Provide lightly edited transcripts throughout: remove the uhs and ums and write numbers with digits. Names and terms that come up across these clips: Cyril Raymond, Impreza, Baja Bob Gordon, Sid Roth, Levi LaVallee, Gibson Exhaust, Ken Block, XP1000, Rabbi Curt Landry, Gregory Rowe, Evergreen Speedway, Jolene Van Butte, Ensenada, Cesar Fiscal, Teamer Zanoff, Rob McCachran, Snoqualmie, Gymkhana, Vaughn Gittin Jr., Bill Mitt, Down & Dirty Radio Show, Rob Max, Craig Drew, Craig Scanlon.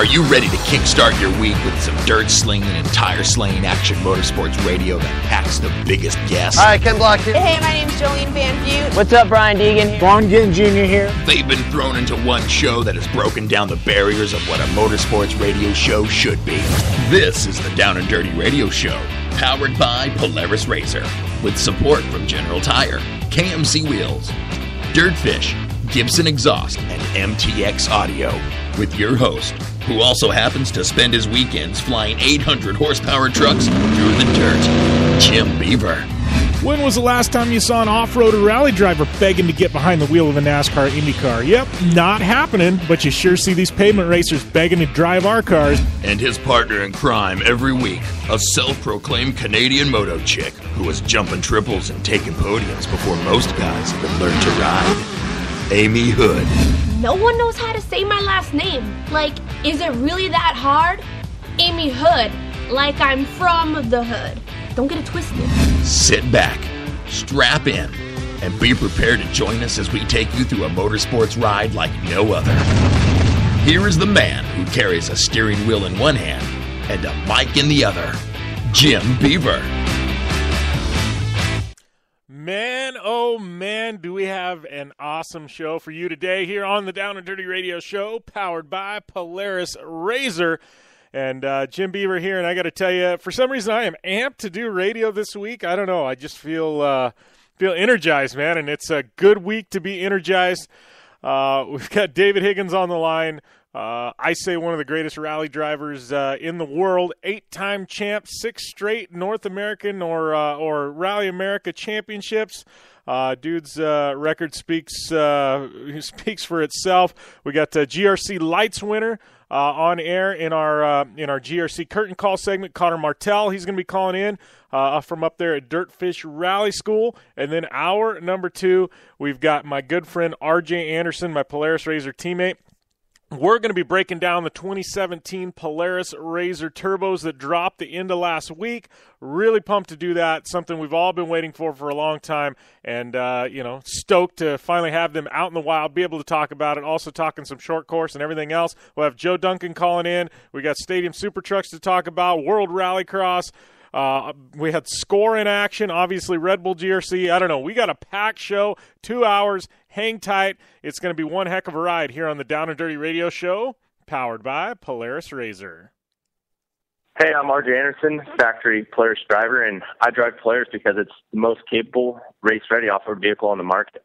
Are you ready to kickstart your week with some dirt slinging and tire slaying action motorsports radio that packs the biggest guests? Hi, Ken Block here. Hey, my name's Jolene Van Butte. What's up, Brian Deegan? Vaughn Gittin Jr. here. They've been thrown into one show that has broken down the barriers of what a motorsports radio show should be. This is the Down and Dirty Radio Show, powered by Polaris RZR, with support from General Tire, KMC Wheels, Dirtfish, Gibson Exhaust, and MTX Audio, with your host, who also happens to spend his weekends flying 800 horsepower trucks through the dirt, Jim Beaver. When was the last time you saw an off-roader rally driver begging to get behind the wheel of a NASCAR IndyCar? Yep, not happening, but you sure see these pavement racers begging to drive our cars. And his partner in crime every week, a self-proclaimed Canadian moto chick who was jumping triples and taking podiums before most guys had learned to ride, Amy Hood. No one knows how to say my last name. Like, is it really that hard? Amy Hood, like I'm from the hood. Don't get it twisted. Sit back, strap in, and be prepared to join us as we take you through a motorsports ride like no other. Here is the man who carries a steering wheel in one hand and a mic in the other, Jim Beaver. Man, oh man, do we have an awesome show for you today here on the Down and Dirty Radio Show, powered by Polaris RZR. And Jim Beaver here, and I got to tell you, for some reason I am amped to do radio this week. I don't know. I just feel energized, man, and it's a good week to be energized. We've got David Higgins on the line. I say one of the greatest rally drivers in the world, 8-time champ, 6 straight North American or Rally America championships. Dude's record speaks for itself. We got GRC Lights winner on air in our GRC curtain call segment. Connor Martell, he's going to be calling in from up there at Dirtfish Rally School. And then hour number 2, we've got my good friend R.J. Anderson, my Polaris RZR teammate. We're going to be breaking down the 2017 Polaris RZR turbos that dropped the end of last week. Really pumped to do that. Something we've all been waiting for a long time. And, stoked to finally have them out in the wild, be able to talk about it. Also talking some short course and everything else. We'll have Joe Duncan calling in. We got Stadium Super Trucks to talk about, World Rallycross. We had Score in action, obviously Red Bull GRC. I don't know. We got a packed show, 2 hours. Hang tight. It's going to be one heck of a ride here on the Down and Dirty Radio Show, powered by Polaris RZR. Hey, I'm R.J. Anderson, factory Polaris driver, and I drive Polaris because it's the most capable, race-ready off-road vehicle on the market.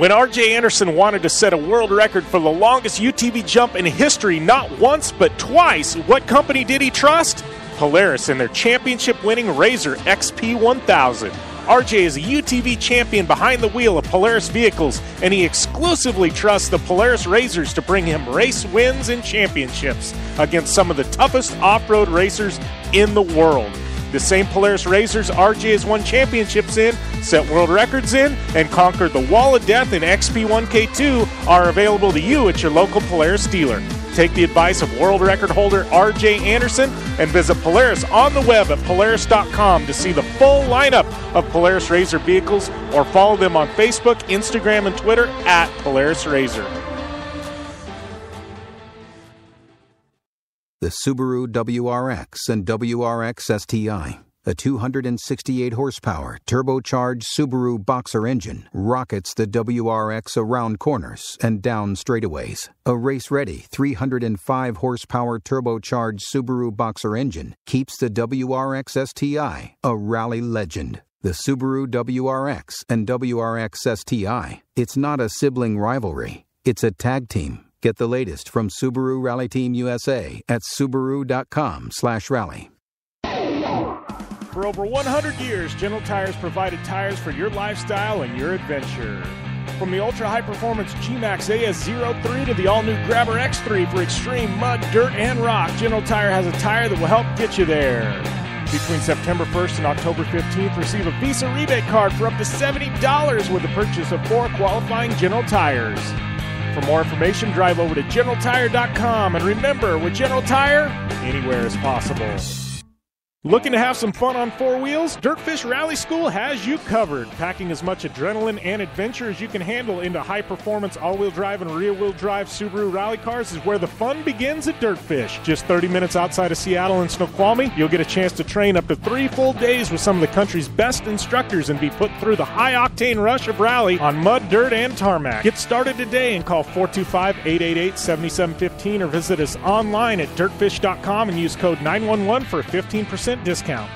When R.J. Anderson wanted to set a world record for the longest UTV jump in history, not once but twice, what company did he trust? Polaris and their championship-winning RZR XP1000. RJ is a UTV champion behind the wheel of Polaris vehicles, and he exclusively trusts the Polaris RZRs to bring him race wins and championships against some of the toughest off-road racers in the world. The same Polaris RZRs RJ has won championships in, set world records in, and conquered the Wall of Death in XP1K2 are available to you at your local Polaris dealer. Take the advice of world record holder R.J. Anderson and visit Polaris on the web at polaris.com to see the full lineup of Polaris RZR vehicles, or follow them on Facebook, Instagram, and Twitter at Polaris RZR. The Subaru WRX and WRX STI, a 268-horsepower turbocharged Subaru boxer engine, rockets the WRX around corners and down straightaways. A race-ready 305-horsepower turbocharged Subaru boxer engine keeps the WRX STI a rally legend. The Subaru WRX and WRX STI, it's not a sibling rivalry, it's a tag team. Get the latest from Subaru Rally Team USA at Subaru.com/rally. For over 100 years, General Tire's provided tires for your lifestyle and your adventure. From the ultra-high-performance G-Max AS03 to the all-new Grabber X3 for extreme mud, dirt, and rock, General Tire has a tire that will help get you there. Between September 1st and October 15th, receive a Visa rebate card for up to $70 with the purchase of 4 qualifying General Tires. For more information, drive over to GeneralTire.com. And remember, with General Tire, anywhere is possible. Looking to have some fun on four wheels? Dirtfish Rally School has you covered. Packing as much adrenaline and adventure as you can handle into high-performance all-wheel drive and rear-wheel drive Subaru rally cars is where the fun begins at Dirtfish. Just 30 minutes outside of Seattle and Snoqualmie, you'll get a chance to train up to 3 full days with some of the country's best instructors and be put through the high-octane rush of rally on mud, dirt, and tarmac. Get started today and call 425-888-7715 or visit us online at dirtfish.com and use code 911 for 15% discount.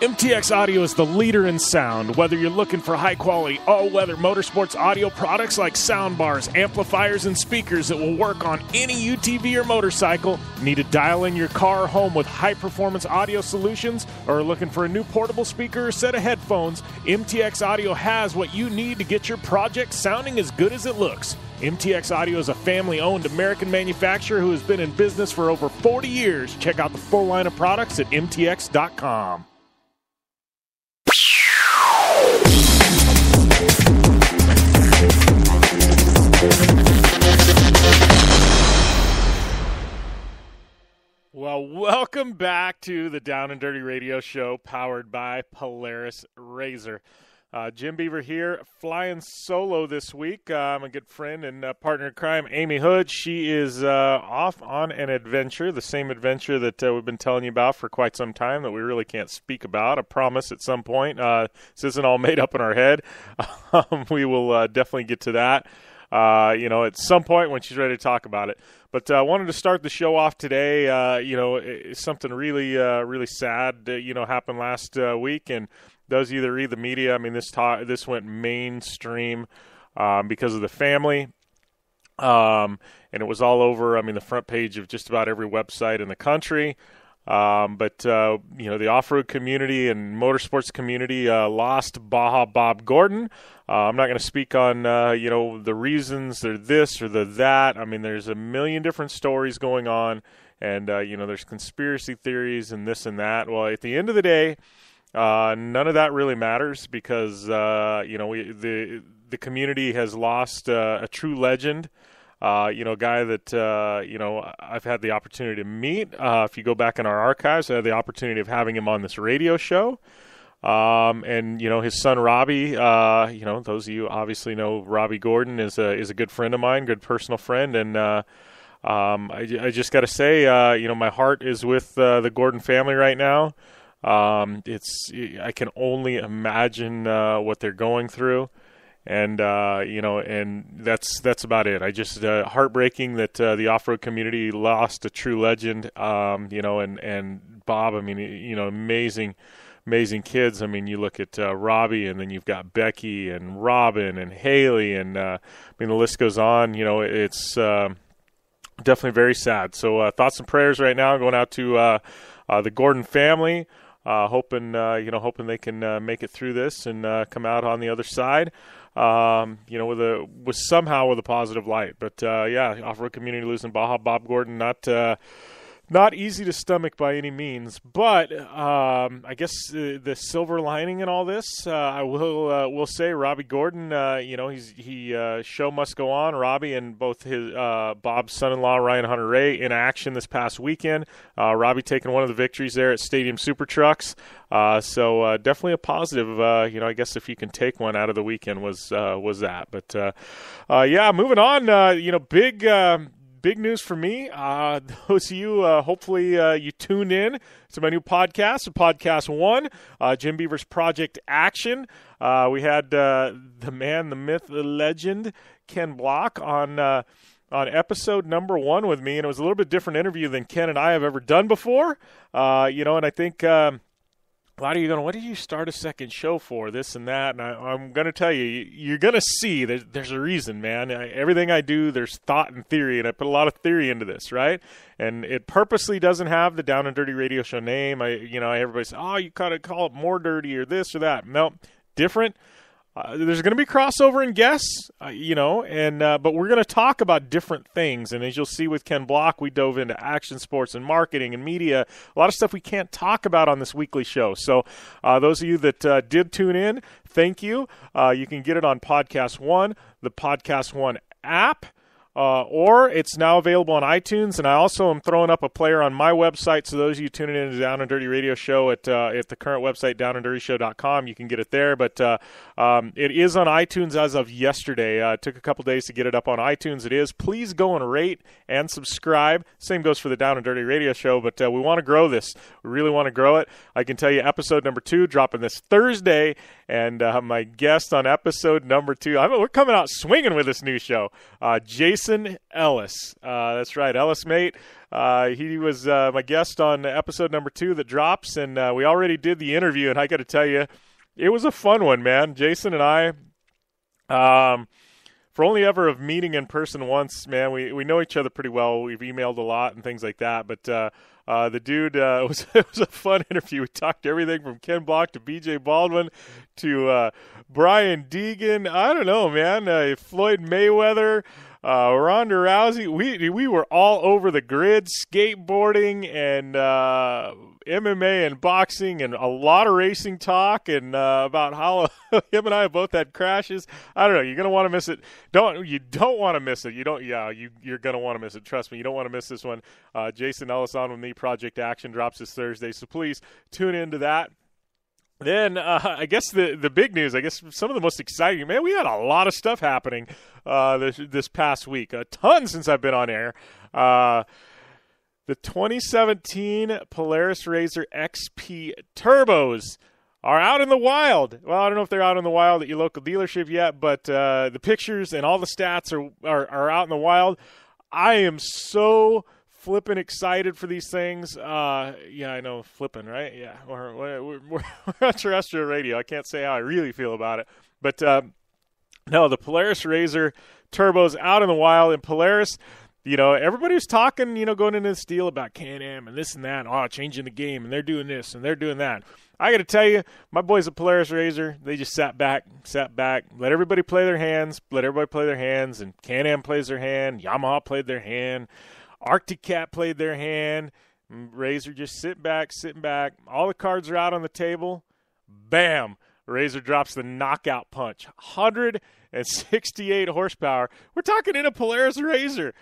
MTX Audio is the leader in sound. Whether you're looking for high-quality, all-weather motorsports audio products like soundbars, amplifiers, and speakers that will work on any UTV or motorcycle, need to dial in your car or home with high-performance audio solutions, or are looking for a new portable speaker or set of headphones, MTX Audio has what you need to get your project sounding as good as it looks. MTX Audio is a family-owned American manufacturer who has been in business for over 40 years. Check out the full line of products at MTX.com. Well, welcome back to the Down and Dirty Radio Show, powered by Polaris RZR. Jim Beaver here, flying solo this week. My good friend and partner in crime, Amy Hood. She is off on an adventure, the same adventure that we've been telling you about for quite some time that we really can't speak about. I promise at some point. This isn't all made up in our head. We will definitely get to that. At some point when she's ready to talk about it. But I wanted to start the show off today. Something really, really sad, happened last week. And those of you that read the media, I mean, this went mainstream because of the family. And it was all over, I mean, the front page of just about every website in the country. But the off-road community and motorsports community lost Baja Bob Gordon. I'm not going to speak on, the reasons they're this or the that. I mean, there's a million different stories going on, and, there's conspiracy theories and this and that. Well, at the end of the day, none of that really matters because, the community has lost a true legend. A guy that, I've had the opportunity to meet. If you go back in our archives, I had the opportunity of having him on this radio show. His son, Robbie, those of you obviously know Robbie Gordon is a good friend of mine, good personal friend. And, I just got to say, my heart is with the Gordon family right now. I can only imagine what they're going through. And, and that's about it. I just, heartbreaking that, the off-road community lost a true legend. And Bob, I mean, amazing, amazing kids. I mean, you look at, Robbie, and then you've got Becky and Robin and Haley, and, the list goes on. It's, definitely very sad. So, thoughts and prayers right now going out to, the Gordon family. Hoping they can make it through this and come out on the other side, with a positive light. But off-road community losing Baja Bob Gordon, not easy to stomach by any means. But I guess the silver lining in all this, I will say, Robbie Gordon. Show must go on. Robbie and both his Bob's son-in-law Ryan Hunter-Reay in action this past weekend. Robbie taking one of the victories there at Stadium Super Trucks. So definitely a positive. I guess if you can take one out of the weekend was that. But moving on. Big. Big news for me, those of you, hopefully you tuned in to my new podcast, Podcast One, Jim Beaver's Project Action. We had the man, the myth, the legend, Ken Block on episode number 1 with me, and it was a little bit different interview than Ken and I have ever done before, and I think... a lot of you are going, what did you start a second show for, this and that? And I'm going to tell you, you're going to see there's a reason, man. Everything I do, there's thought and theory, and I put a lot of theory into this, right? And it purposely doesn't have the Down and Dirty Radio Show name. Everybody says, oh, you gotta call it more dirty or this or that. No, different. There's going to be crossover and guests, but we're going to talk about different things. And as you'll see with Ken Block, we dove into action sports and marketing and media, a lot of stuff we can't talk about on this weekly show. So those of you that did tune in, thank you. You can get it on Podcast One, the Podcast One app. Or it's now available on iTunes, and I also am throwing up a player on my website. So those of you tuning in to Down and Dirty Radio Show at the current website, downanddirtyshow.com, you can get it there. But it is on iTunes as of yesterday. It took a couple days to get it up on iTunes. It is. Please go and rate and subscribe. Same goes for the Down and Dirty Radio Show, but we want to grow this. We really want to grow it. I can tell you episode number 2 dropping this Thursday, and my guest on episode number 2, we're coming out swinging with this new show, Jason Ellis. That's right, Ellis, mate. He was my guest on episode number 2 that drops, and we already did the interview, and I got to tell you, it was a fun one, man. Jason and I, for only ever of meeting in person once, man, we know each other pretty well. We've emailed a lot and things like that, but the dude, it was a fun interview. We talked everything from Ken Block to BJ Baldwin to Brian Deegan. I don't know, man. Floyd Mayweather, Ronda Rousey. We were all over the grid, skateboarding and MMA and boxing and a lot of racing talk, and about how him and I both had crashes. I don't know. You're gonna want to miss it. You don't want to miss it. You don't. Yeah, you're gonna want to miss it. Trust me. You don't want to miss this one. Jason Ellis on with me. Project Action drops this Thursday, so please tune into that. Then I guess the big news, I guess some of the most exciting, man, we had a lot of stuff happening this past week. A ton since I've been on air. The 2017 Polaris RZR XP Turbos are out in the wild. Well, I don't know if they're out in the wild at your local dealership yet, but the pictures and all the stats are out in the wild. I am so flipping excited for these things. Yeah, I know, flipping, right? Yeah, we're on terrestrial radio. I can't say how I really feel about it. But, no, the Polaris RZR Turbo's out in the wild. And Polaris, you know, everybody was talking, you know, going into this deal about Can-Am and this and that, and, changing the game, and they're doing this and they're doing that. I got to tell you, my boys at Polaris RZR, they just sat back, let everybody play their hands, and Can-Am plays their hand, Yamaha played their hand, Arctic Cat played their hand. RZR just sitting back. All the cards are out on the table. Bam! RZR drops the knockout punch. 168 horsepower. We're talking in a Polaris RZR.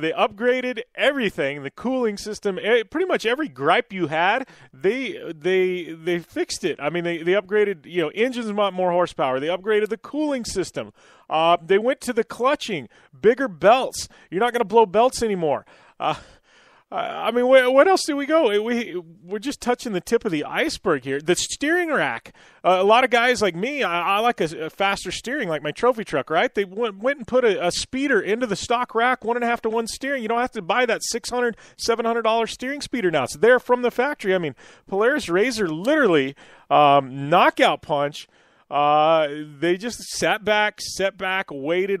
They upgraded everything, the cooling system, pretty much every gripe you had, they fixed it. I mean, they upgraded, you know, engines, more horsepower. They upgraded the cooling system. They went to the clutching, bigger belts. You're not going to blow belts anymore. I mean, what else do we go? We're just touching the tip of the iceberg here. The steering rack. A lot of guys like me, I like a faster steering, like my trophy truck, right? They went and put a speeder into the stock rack, 1.5 to 1 steering. You don't have to buy that $600, $700 steering speeder now. It's there from the factory. I mean, Polaris RZR literally knockout punch. They just sat back, waited,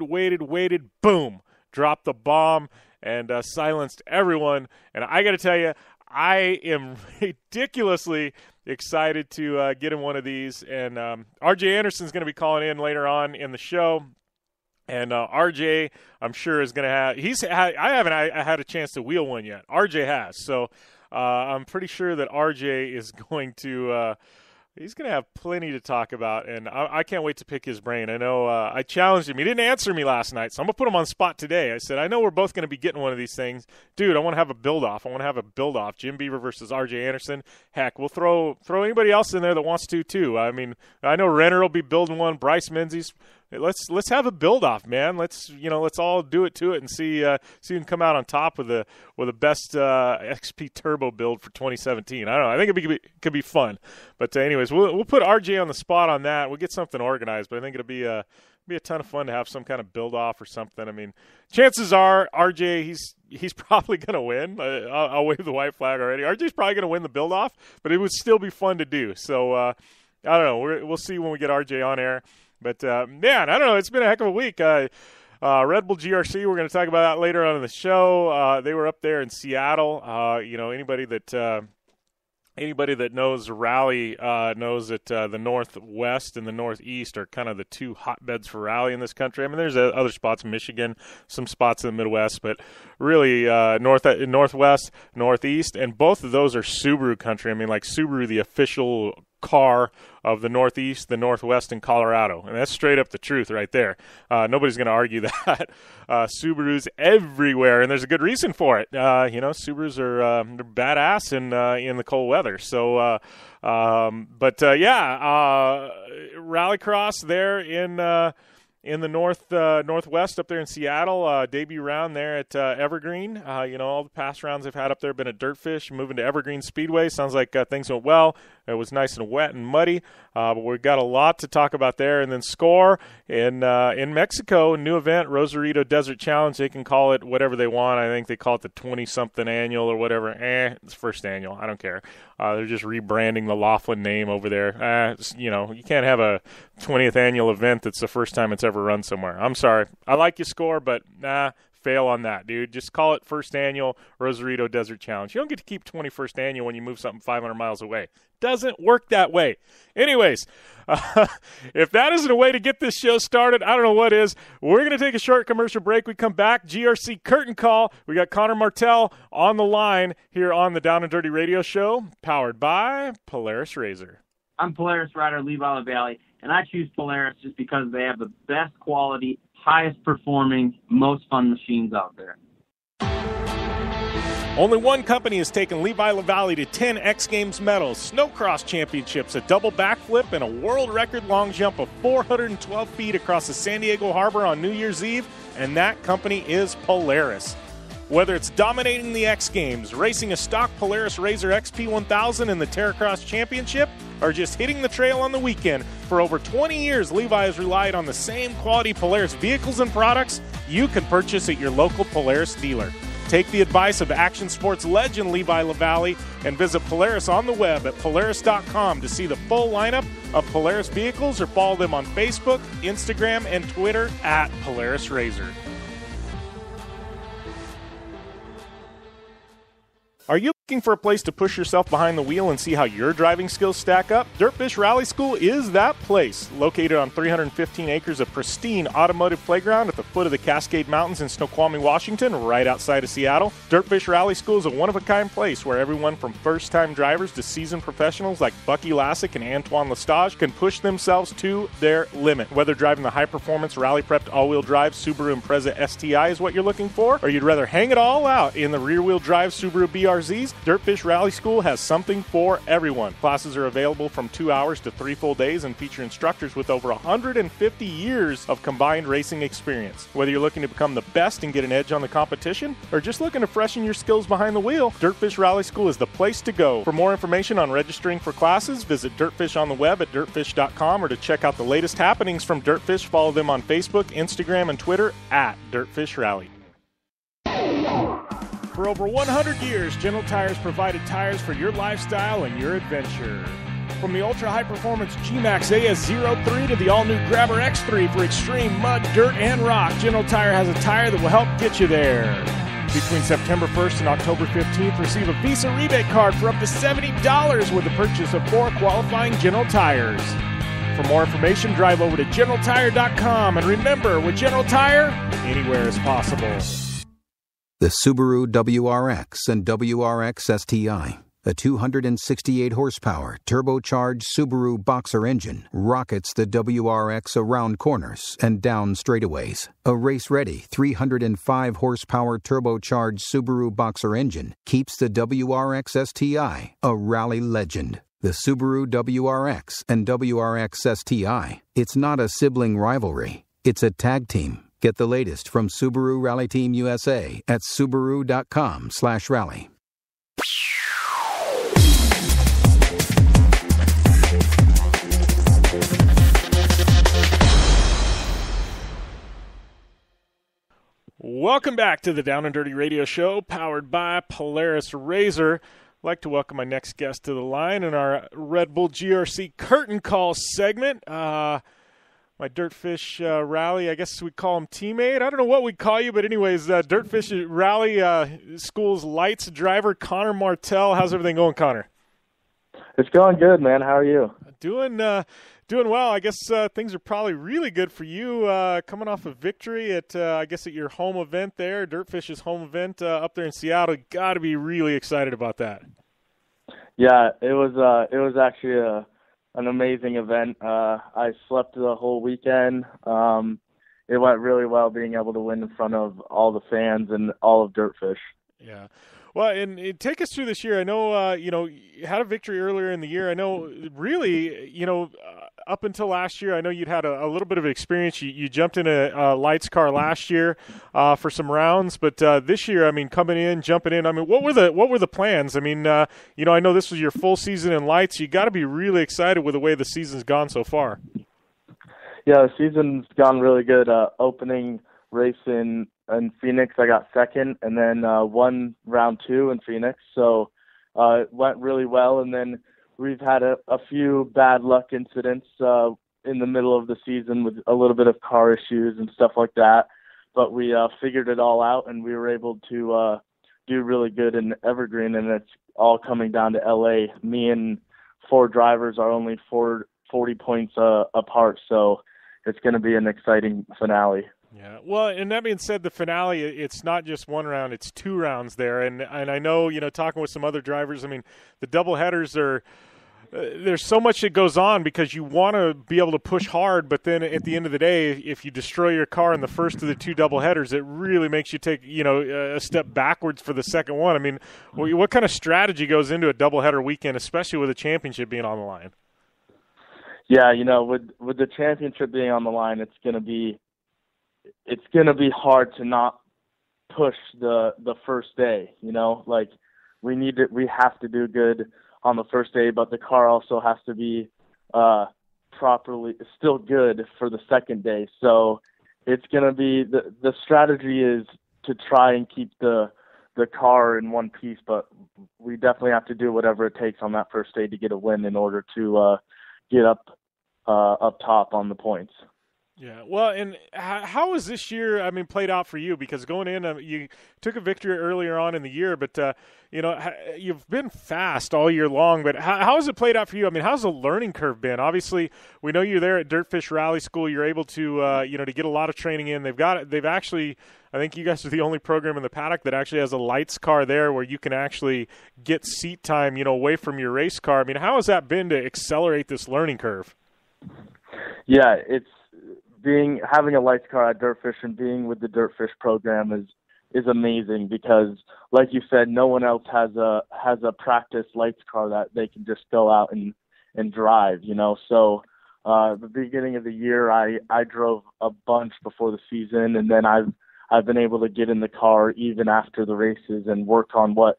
boom, dropped the bomb. And silenced everyone. And I got to tell you, I am ridiculously excited to get in one of these. And R.J. Anderson's going to be calling in later on in the show. And R.J., I'm sure, is going to have – I haven't had a chance to wheel one yet. R.J. has. So I'm pretty sure that R.J. is going to he's going to have plenty to talk about, and I can't wait to pick his brain. I know I challenged him. He didn't answer me last night, so I'm going to put him on spot today. I said, I know we're both going to be getting one of these things. Dude, I want to have a build-off. Jim Beaver versus R.J. Anderson. Heck, we'll throw anybody else in there that wants to, too. I mean, I know Renner will be building one. Bryce Menzies. Let's have a build-off, man. Let's all do it to it and see who can come out on top with the best XP Turbo build for 2017. I don't know. I think it could be fun. But anyways, we'll put RJ on the spot on that. We'll get something organized. But I think it'll be a ton of fun to have some kind of build-off or something. I mean, chances are RJ, he's probably going to win. I'll wave the white flag already. RJ's probably going to win the build-off, but it would still be fun to do. So I don't know. We'll see when we get RJ on air. But, man, I don't know. It's been a heck of a week. Red Bull GRC, we're going to talk about that later on in the show. They were up there in Seattle. You know, anybody that knows rally knows that the Northwest and the Northeast are kind of the two hotbeds for rally in this country. I mean, there's other spots in Michigan, some spots in the Midwest, but really Northwest, Northeast, and both of those are Subaru country. I mean, like Subaru, the official car of the Northeast, the Northwest, and Colorado. And that's straight up the truth right there. Nobody's going to argue that. Subarus everywhere, and there's a good reason for it. Subarus are they're badass in the cold weather. So, Rallycross there in the Northwest up there in Seattle, debut round there at Evergreen. All the past rounds I've had up there have been at Dirtfish, moving to Evergreen Speedway. Sounds like things went well. It was nice and wet and muddy, but we've got a lot to talk about there. And then Score in Mexico, new event, Rosarito Desert Challenge. They can call it whatever they want. I think they call it the 20-something annual or whatever. It's first annual. I don't care. They're just rebranding the Laughlin name over there. You can't have a 20th annual event that's the first time it's ever run somewhere. I'm sorry. I like your Score, but nah. Fail on that, dude. Just call it first annual Rosarito Desert Challenge. You don't get to keep 21st annual when you move something 500 miles away. Doesn't work that way. Anyways, if that isn't a way to get this show started, I don't know what is. We're going to take a short commercial break. We come back. GRC curtain call. We got Connor Martell on the line here on the Down and Dirty Radio Show, powered by Polaris RZR. I'm Polaris rider Levi LaVallee, and I choose Polaris just because they have the best quality, highest performing, most fun machines out there. Only one company has taken Levi LaVallee to 10 X Games medals, snowcross championships, a double backflip, and a world record long jump of 412 feet across the San Diego Harbor on New Year's Eve, and that company is Polaris. Whether it's dominating the X Games, racing a stock Polaris RZR XP1000 in the Terracross Championship, or just hitting the trail on the weekend, for over 20 years, Levi has relied on the same quality Polaris vehicles and products you can purchase at your local Polaris dealer. Take the advice of action sports legend Levi LaVallee and visit Polaris on the web at polaris.com to see the full lineup of Polaris vehicles, or follow them on Facebook, Instagram, and Twitter at Polaris RZR. Are you looking for a place to push yourself behind the wheel and see how your driving skills stack up? Dirtfish Rally School is that place. Located on 315 acres of pristine automotive playground at the foot of the Cascade Mountains in Snoqualmie, Washington, right outside of Seattle, Dirtfish Rally School is a one-of-a-kind place where everyone from first-time drivers to seasoned professionals like Bucky Lassick and Antoine Lestage can push themselves to their limit. Whether driving the high-performance, rally-prepped all-wheel drive Subaru Impreza STI is what you're looking for, or you'd rather hang it all out in the rear-wheel drive Subaru BRZ, Dirtfish Rally School has something for everyone. Classes are available from 2 hours to 3 full days and feature instructors with over 150 years of combined racing experience. Whether you're looking to become the best and get an edge on the competition, or just looking to freshen your skills behind the wheel, Dirtfish Rally School is the place to go. For more information on registering for classes, visit Dirtfish on the web at dirtfish.com, or to check out the latest happenings from Dirtfish, follow them on Facebook, Instagram, and Twitter at Dirtfish Rally. For over 100 years, General Tire has provided tires for your lifestyle and your adventure. From the ultra-high-performance G-Max AS03 to the all-new Grabber X3 for extreme mud, dirt, and rock, General Tire has a tire that will help get you there. Between September 1st and October 15th, receive a Visa rebate card for up to $70 with the purchase of 4 qualifying General Tires. For more information, drive over to GeneralTire.com. And remember, with General Tire, anywhere is possible. The Subaru WRX and WRX STI, a 268-horsepower turbocharged Subaru boxer engine, rockets the WRX around corners and down straightaways. A race-ready 305-horsepower turbocharged Subaru boxer engine keeps the WRX STI a rally legend. The Subaru WRX and WRX STI, it's not a sibling rivalry, it's a tag team. Get the latest from Subaru Rally Team USA at Subaru.com/rally. Welcome back to the Down and Dirty Radio Show, powered by Polaris RZR. I'd like to welcome my next guest to the line in our Red Bull GRC curtain call segment. My Dirtfish Rally, I guess we call him teammate. I don't know what we call you, but anyways, Dirtfish Rally School's lights driver, Connor Martell. How's everything going, Connor? It's going good, man. How are you? Doing well. I guess things are probably really good for you coming off a victory at your home event there, Dirtfish's home event up there in Seattle. You got to be really excited about that. Yeah, it was actually an amazing event. I slept the whole weekend. It went really well being able to win in front of all the fans and all of Dirtfish. Yeah. Well, and take us through this year. I know, you had a victory earlier in the year. I know really, up until last year, I know you'd had a little bit of experience. You jumped in a lights car last year for some rounds, but this year, coming in, jumping in, what were the plans? I know this was your full season in lights. You got to be really excited with the way the season's gone so far. Yeah, the season's gone really good. Opening race in Phoenix, I got second, and then won round two in Phoenix. So it went really well. And then we've had a few bad luck incidents in the middle of the season with a little bit of car issues and stuff like that. But we figured it all out, and we were able to do really good in Evergreen. And it's all coming down to LA. Me and four drivers are only 40 points apart. So it's going to be an exciting finale. Yeah. Well, and that being said, the finale, it's not just one round, it's two rounds there. And I know, talking with some other drivers, the double headers are, there's so much that goes on because you want to be able to push hard, but then at the end of the day, if you destroy your car in the first of the two double headers, it really makes you take, a step backwards for the second one. What kind of strategy goes into a double header weekend, especially with a championship being on the line? Yeah, with the championship being on the line, it's going to be hard to not push the first day, we have to do good on the first day, but the car also has to be properly still good for the second day. So it's going to be the strategy is to try and keep the car in one piece, but we definitely have to do whatever it takes on that first day to get a win in order to get up top on the points. Yeah, well, and how was this year, played out for you? Because going in, you took a victory earlier on in the year, but, you've been fast all year long, but how has it played out for you? How's the learning curve been? Obviously, we know you're there at Dirtfish Rally School. You're able to, to get a lot of training in. They've actually, I think you guys are the only program in the paddock that actually has a lights car there where you can actually get seat time, away from your race car. How has that been to accelerate this learning curve? Yeah, it's, having a lights car at Dirtfish and being with the Dirtfish program is amazing because, like you said, no one else has a practice lights car that they can just go out and drive. So the beginning of the year, I drove a bunch before the season, and then I've been able to get in the car even after the races and work on what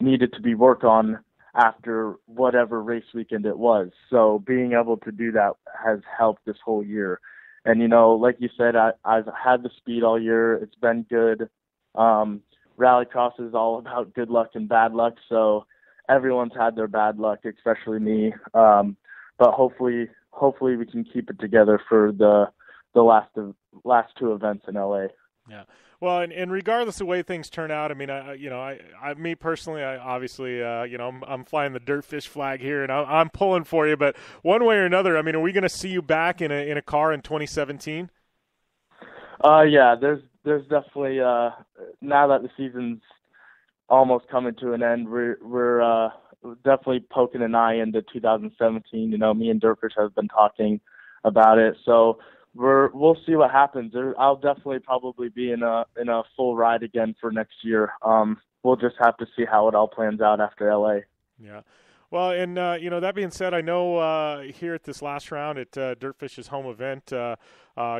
needed to be worked on after whatever race weekend it was. So being able to do that has helped this whole year. And, like you said, I've had the speed all year. It's been good. Rallycross is all about good luck and bad luck. So everyone's had their bad luck, especially me. But hopefully we can keep it together for the last two events in L.A. Yeah. Well, and regardless of the way things turn out, me personally, I obviously, I'm flying the Dirtfish flag here, and I'm pulling for you. But one way or another, are we going to see you back in a car in 2017? Yeah. There's definitely now that the season's almost coming to an end, we're definitely poking an eye into 2017. Me and Dirtfish have been talking about it, so. We'll see what happens. I'll definitely probably be in a full ride again for next year. We'll just have to see how it all plans out after LA. Yeah. Well, and, that being said, I know here at this last round at Dirtfish's home event, a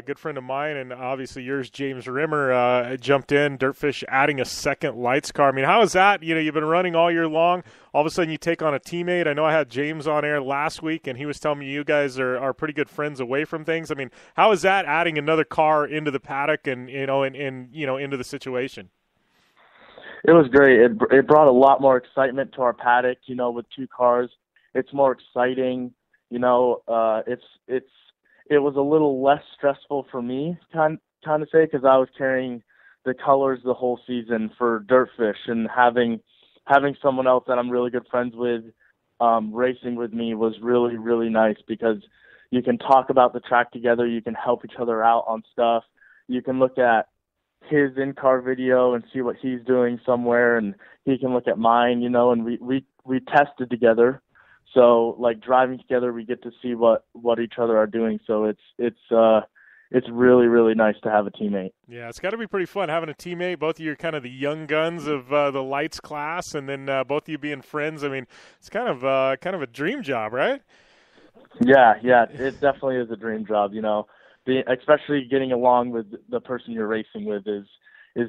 good friend of mine and obviously yours, James Rimmer, jumped in, Dirtfish adding a second lights car. How is that? You've been running all year long. All of a sudden you take on a teammate. I know I had James on air last week, and he was telling me you guys are pretty good friends away from things. How is that adding another car into the paddock and, into the situation? It was great. It brought a lot more excitement to our paddock, with two cars. It's more exciting, it was a little less stressful for me, kind of say, because I was carrying the colors the whole season for Dirtfish, and having someone else that I'm really good friends with racing with me was really, really nice because you can talk about the track together. You can help each other out on stuff. You can look at his in-car video and see what he's doing somewhere, and he can look at mine, and we tested together. So like driving together, we get to see what each other are doing. So it's really, really nice to have a teammate. Yeah, it's got to be pretty fun having a teammate. Both of you are kind of the young guns of the lights class, and then both of you being friends. I mean, it's kind of a dream job, right? Yeah, it definitely is a dream job. You know, especially getting along with the person you're racing with is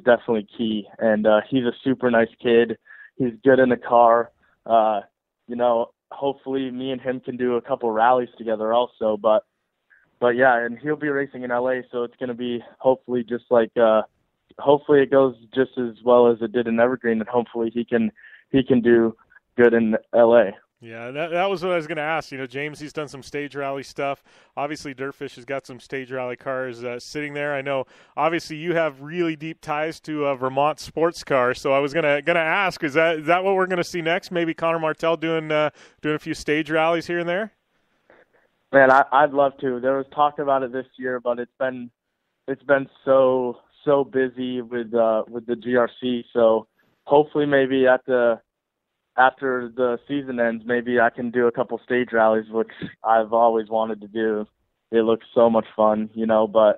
definitely key. And he's a super nice kid. He's good in the car. You know, hopefully me and him can do a couple rallies together also, but yeah, and he'll be racing in LA, so it's going to be hopefully just like, hopefully it goes just as well as it did in Evergreen, and hopefully he can do good in LA. Yeah, that was what I was going to ask. You know, James, he's done some stage rally stuff. Obviously, Dirtfish has got some stage rally cars sitting there. I know, obviously, you have really deep ties to Vermont Sports Car. So I was going to ask, is that what we're going to see next? Maybe Connor Martell doing a few stage rallies here and there? Man, I'd love to. There was talk about it this year, but it's been so busy with the GRC. So hopefully, maybe after the season ends, maybe I can do a couple stage rallies, which I've always wanted to do. It looks so much fun, you know, but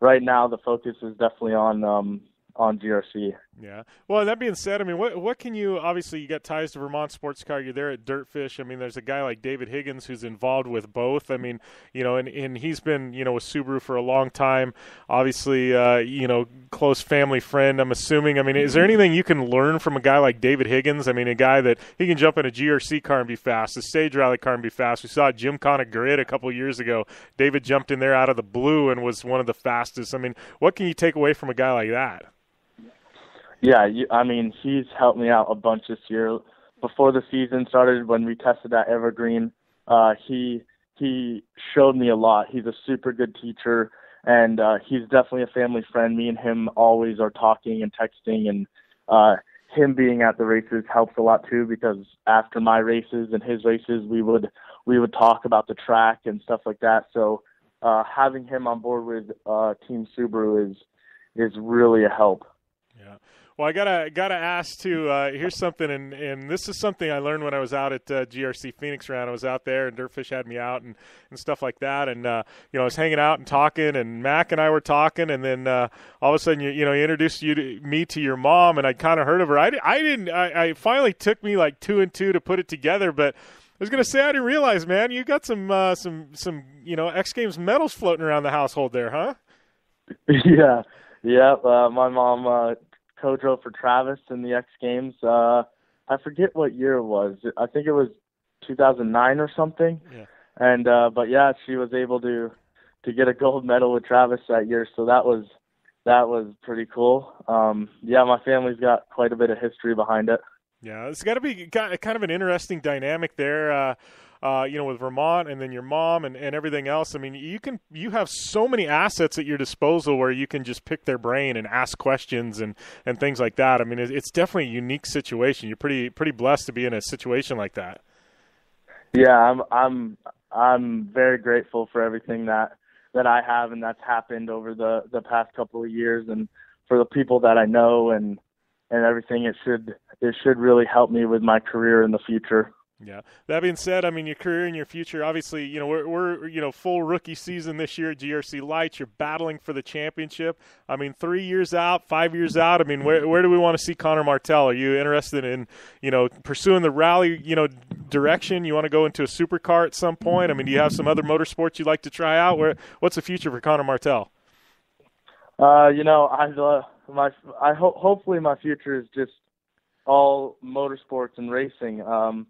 right now the focus is definitely on GRC. Yeah. Well, that being said, I mean, what can you, obviously you got ties to Vermont Sports Car, you're there at Dirtfish. I mean, there's a guy like David Higgins who's involved with both. I mean, you know, and he's been, you know, with Subaru for a long time, obviously, you know, close family friend, I'm assuming. I mean, is there anything you can learn from a guy like David Higgins? I mean, a guy that he can jump in a GRC car and be fast, a stage rally car and be fast. We saw at Gymkhana Grid a couple of years ago, David jumped in there out of the blue and was one of the fastest. I mean, what can you take away from a guy like that? Yeah, I mean, he's helped me out a bunch this year. Before the season started, when we tested at Evergreen, he showed me a lot. He's a super good teacher, and he's definitely a family friend. Me and him always are talking and texting, and him being at the races helps a lot too, because after my races and his races, we would talk about the track and stuff like that. So having him on board with Team Subaru is really a help. Yeah. Well, I gotta ask too. Here's something, and this is something I learned when I was out at GRC Phoenix round. I was out there, and Dirtfish had me out and stuff like that. And you know, I was hanging out and talking, and Mac and I were talking, and then all of a sudden, he introduced me to your mom, and I kind of heard of her. I finally took me like 2 and 2 to put it together, but I was gonna say I didn't realize, man, you got some X Games medals floating around the household there, huh? Yeah. Yeah, my mom co-drove for Travis in the X Games. I forget what year it was. I think it was 2009 or something. Yeah. And but yeah, she was able to get a gold medal with Travis that year, so that was pretty cool. Yeah, my family's got quite a bit of history behind it. Yeah, it's got to be kind of an interesting dynamic there. With Vermont and then your mom and everything else. I mean, you have so many assets at your disposal where you can just pick their brain and ask questions and things like that. I mean, it's definitely a unique situation. You're pretty blessed to be in a situation like that. Yeah, I'm very grateful for everything that I have and that's happened over the past couple of years, and for the people that I know and everything. It should really help me with my career in the future. Yeah. That being said, I mean, your career and your future, obviously, we're full rookie season this year, GRC Lights. You're battling for the championship. I mean, 3 years out, 5 years out. I mean, where do we want to see Connor Martell? Are you interested in, pursuing the rally, direction? You want to go into a supercar at some point? I mean, do you have some other motorsports you'd like to try out? What's the future for Connor Martell? Hopefully my future is just all motorsports and racing. I'd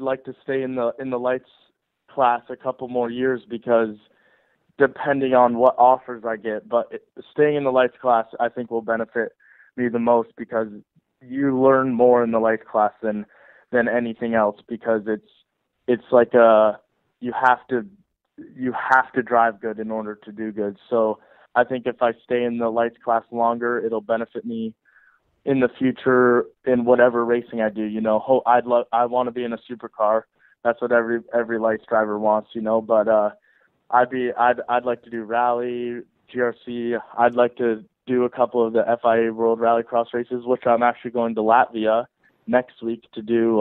like to stay in the lights class a couple more years, because depending on what offers I get, but staying in the lights class I think will benefit me the most, because you learn more in the lights class than anything else, because it's like you have to drive good in order to do good. So I think if I stay in the lights class longer, it'll benefit me in the future, in whatever racing I do. I want to be in a supercar. That's what every lights driver wants, but, I'd like to do rally, GRC. I'd like to do a couple of the FIA World Rallycross races, which I'm actually going to Latvia next week to do,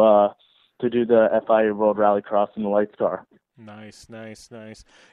to do the FIA World Rallycross in the Lights car. Nice.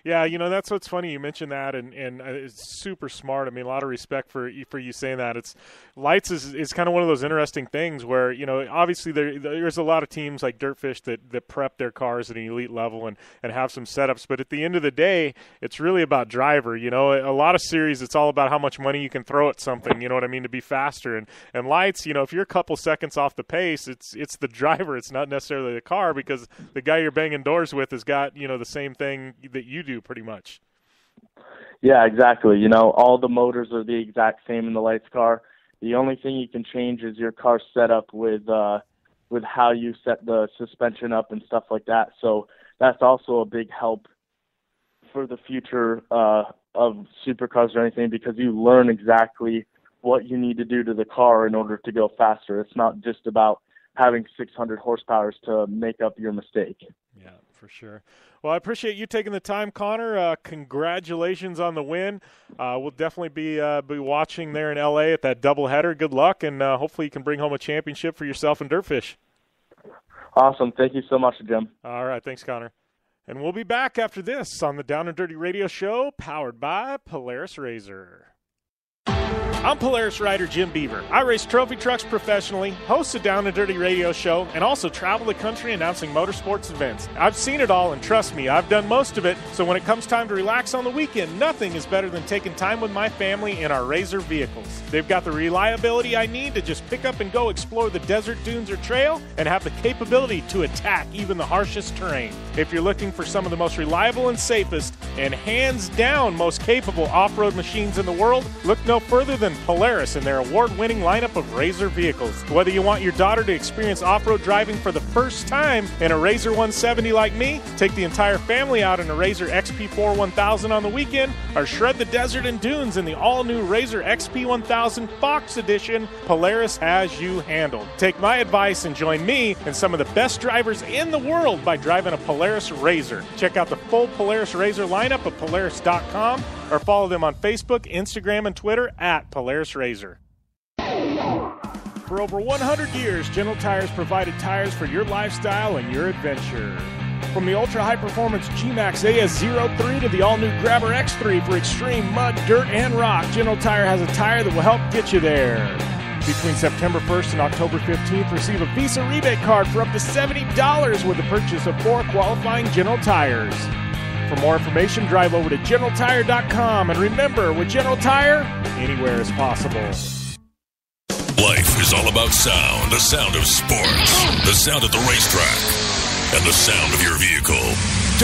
Yeah, you know, that's what's funny. You mentioned that, and it's super smart. I mean, a lot of respect for you saying that. It's Lights is kind of one of those interesting things where, you know, obviously there's a lot of teams like Dirtfish that prep their cars at an elite level and have some setups. But at the end of the day, it's really about driver. You know, a lot of series, it's all about how much money you can throw at something, you know what I mean, to be faster. And Lights, you know, if you're a couple seconds off the pace, it's the driver. It's not necessarily the car, because the guy you're banging doors with has got, you know, the same thing that you do pretty much. Yeah, exactly. You know, all the motors are the exact same in the Lights car. The only thing you can change is your car setup with how you set the suspension up and stuff like that. So that's also a big help for the future of supercars or anything, because you learn exactly what you need to do to the car in order to go faster. It's not just about having 600 horsepowers to make up your mistake. Yeah, for sure. Well, I appreciate you taking the time, Connor. Congratulations on the win. We'll definitely be watching there in L.A. at that doubleheader. Good luck, and hopefully you can bring home a championship for yourself and Dirtfish. Awesome. Thank you so much, Jim. All right. Thanks, Connor. And we'll be back after this on the Down and Dirty Radio Show, powered by Polaris RZR. I'm Polaris rider Jim Beaver. I race trophy trucks professionally, host a Down and Dirty radio show, and also travel the country announcing motorsports events. I've seen it all, and trust me, I've done most of it, so when it comes time to relax on the weekend, nothing is better than taking time with my family in our RZR vehicles. They've got the reliability I need to just pick up and go explore the desert dunes or trail, and have the capability to attack even the harshest terrain. If you're looking for some of the most reliable and safest, and hands down most capable off-road machines in the world, look no further than Polaris and their award-winning lineup of RZR vehicles. Whether you want your daughter to experience off-road driving for the first time in a RZR 170 like me, take the entire family out in a RZR XP4 1000 on the weekend, or shred the desert and dunes in the all-new RZR XP 1000 Fox Edition, Polaris has you handled. Take my advice and join me and some of the best drivers in the world by driving a Polaris RZR. Check out the full Polaris RZR lineup at Polaris.com, or follow them on Facebook, Instagram, and Twitter at Polaris RZR. For over 100 years, General Tire has provided tires for your lifestyle and your adventure. From the ultra-high-performance G-Max AS03 to the all-new Grabber X3 for extreme mud, dirt, and rock, General Tire has a tire that will help get you there. Between September 1st and October 15th, receive a Visa rebate card for up to $70 with the purchase of 4 qualifying General Tires. For more information, drive over to GeneralTire.com. And remember, with General Tire, anywhere is possible. Life is all about sound. The sound of sports. The sound of the racetrack. And the sound of your vehicle.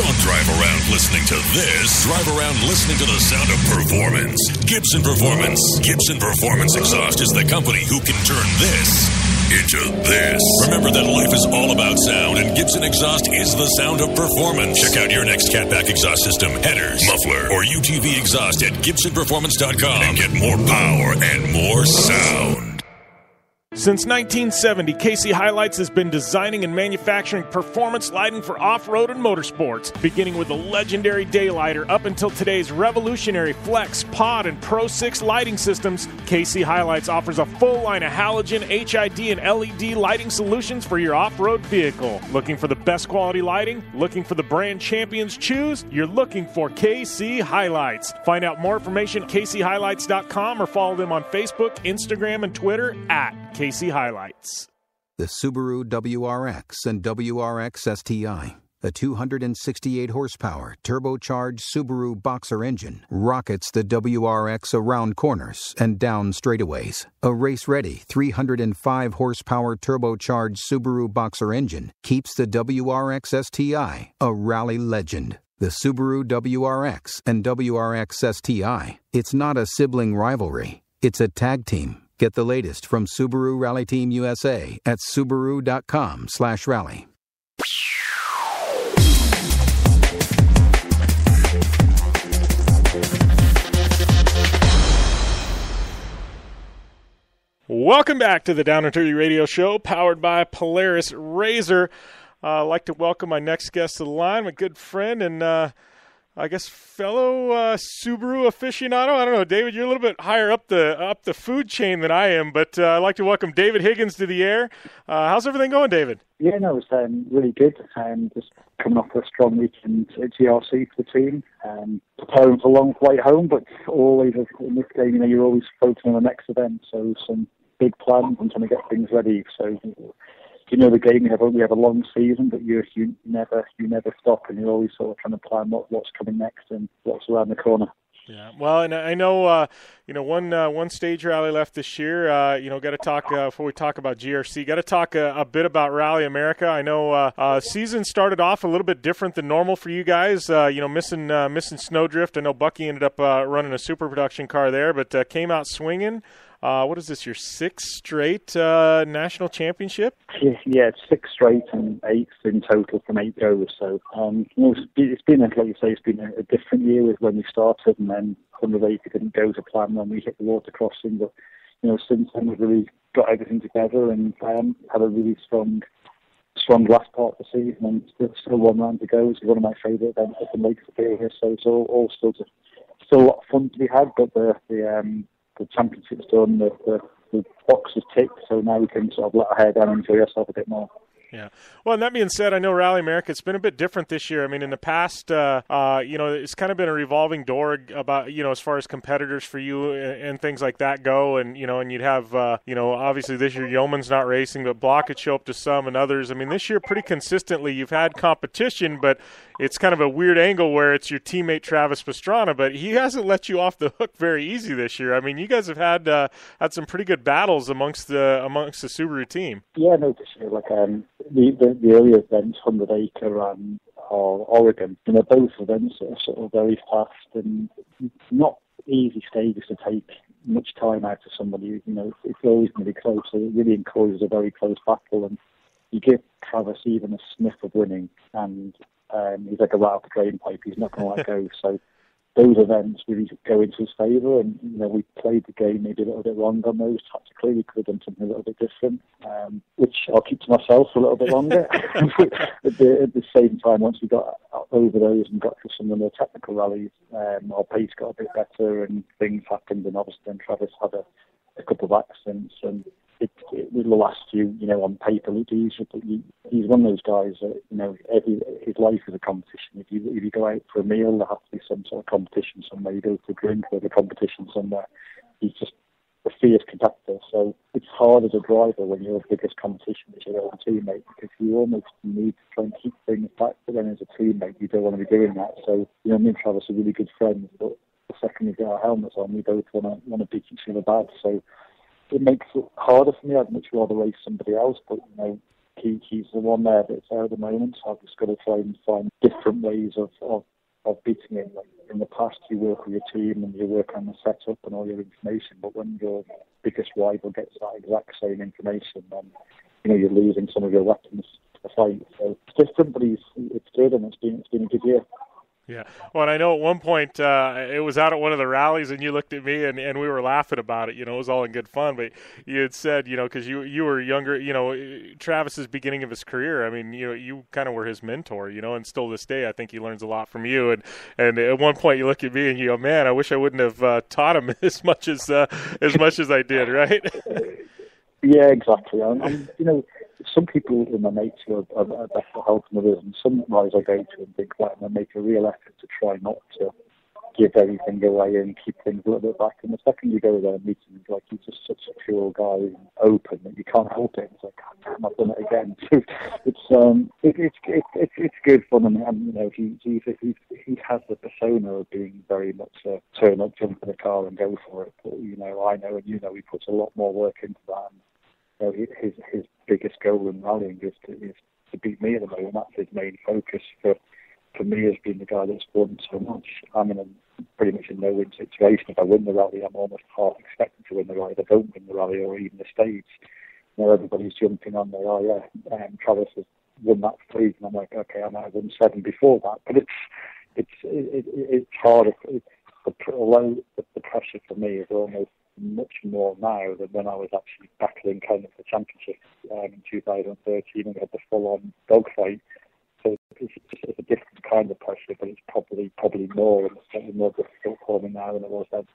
Don't drive around listening to this. Drive around listening to the sound of performance. Gibson Performance. Gibson Performance Exhaust is the company who can turn this into this. Remember that life is all about sound, and Gibson Exhaust is the sound of performance. Check out your next catback exhaust system, headers, muffler, or UTV exhaust at GibsonPerformance.com and get more power and more sound. Since 1970, KC Highlights has been designing and manufacturing performance lighting for off-road and motorsports, beginning with the legendary Daylighter up until today's revolutionary Flex, Pod, and Pro 6 lighting systems. KC Highlights offers a full line of halogen, HID, and LED lighting solutions for your off-road vehicle. Looking for the best quality lighting? Looking for the brand champions choose? You're looking for KC Highlights. Find out more information at kchighlights.com, or follow them on Facebook, Instagram, and Twitter at KC Highlights. The Subaru WRX and WRX STI, a 268 horsepower turbocharged Subaru boxer engine, rockets the WRX around corners and down straightaways. A race-ready 305 horsepower turbocharged Subaru boxer engine keeps the WRX STI a rally legend. The Subaru WRX and WRX STI, it's not a sibling rivalry, it's a tag team. Get the latest from Subaru Rally Team USA at Subaru.com/rally. Welcome back to the Down and Dirty Radio Show, powered by Polaris RZR. I'd like to welcome my next guest to the line, my good friend and I guess, fellow Subaru aficionado. I don't know, David, you're a little bit higher up the food chain than I am, but I'd like to welcome David Higgins to the air. How's everything going, David? Yeah, no, it's really good. Just coming off a strong weekend at GRC for the team, preparing for a long flight home, but always in this game, you know, you're always focusing on the next event, so some big plans and trying to get things ready. So, you know, the game, we have a long season, but you never stop, and you're always sort of trying to plan what's coming next and what's around the corner. Yeah, well, and I know, one stage rally left this year. Got to talk, before we talk about GRC, got to talk a bit about Rally America. I know season started off a little bit different than normal for you guys, missing Snowdrift. I know Bucky ended up running a super production car there, but came out swinging. What is this, your sixth straight national championship? Yeah, sixth straight and eighth in total from 8 goes. So it's been, like you say, a different year with when we started, and then 180 didn't go to plan when we hit the water crossing. But, you know, since then we've really got everything together and had a really strong last part of the season, and still one round to go. It's one of my favourite events up in Lakesville here, so it's all still a lot of fun to be had, but the championship's done, the box is ticked, so now we can sort of let our hair down and enjoy ourselves a bit more. Yeah. Well, and that being said, I know Rally America, it's been a bit different this year. I mean, in the past, it's kind of been a revolving door about, as far as competitors for you and things like that go. And, and you'd have, obviously this year Yeoman's not racing, but Block could show up to some and others. I mean, this year pretty consistently you've had competition, but it's kind of a weird angle where it's your teammate Travis Pastrana, but he hasn't let you off the hook very easy this year. I mean, you guys have had had some pretty good battles amongst the Subaru team. Yeah, no, this year, like, The earlier events, 100 Acre and Oregon, and they're both events that are sort of very fast and not easy stages to take much time out of somebody. It's always going to be close, so it really encourages a very close battle. And you give Travis even a sniff of winning, and he's like a rat out the drain pipe. He's not going to let go. So those events really go into his favour, and we played the game maybe a little bit wrong on those. Tactically, we could have done something a little bit different, which I'll keep to myself for a little bit longer. At the same time, once we got over those and got to some of the technical rallies, our pace got a bit better and things happened, and obviously then Travis had a couple of accidents, and it was the last few, on paper looked easier, but he's one of those guys that, his life is a competition. If you go out for a meal, there has to be some sort of competition somewhere. You go for a drink, there's a competition somewhere. He's just a fierce competitor. So it's hard as a driver when your biggest competition is your own teammate, because you almost need to try and keep things back, but then as a teammate, you don't want to be doing that. So, me and Travis are really good friends, but the second we get our helmets on, we both want to beat each other bad. So it makes it harder for me. I'd much rather race somebody else, but he's the one there that's there at the moment. So I've just got to try and find different ways of beating him. Like in the past, you work with your team and you work on the setup and all your information, but when your biggest rival gets that exact same information, then you're losing some of your weapons to the fight. So it's different, but it's good, and it's been a good year. Yeah. Well, and I know at one point it was out at one of the rallies, and you looked at me, and we were laughing about it. It was all in good fun. But you had said, because you were younger, Travis's beginning of his career. I mean, you kind of were his mentor, and still this day, I think he learns a lot from you. And at one point, you look at me and you go, "Man, I wish I wouldn't have taught him as much as I did." Right? Yeah, exactly. And some people in my mates are better health than others, and some guys I go to and think, right, and I make a real effort to try not to give everything away and keep things a little bit back. And the second you go there and meet him, like, he's just such a pure guy and open that you can't help it. It's like, damn, I've done it again. So it's good fun, and he has the persona of being very much a turn up, jump in the car and go for it. But I know, and he puts a lot more work into that. And, his biggest goal in rallying is to beat me at the moment. That's his main focus for me, as being the guy that's won so much. I'm in pretty much a no-win situation. If I win the rally, I'm almost half expected to win the rally. If I don't win the rally or even the stage, everybody's jumping on there. Oh, yeah, Travis has won that stage. And I'm like, okay, I might have won 7 before that. But it's harder. The pressure for me is almost much more now than when I was actually battling Ken for the championship in 2013 and had the full-on dogfight. So it's a different kind of pressure, but it's probably more, and it's probably more difficult for me now than it was then.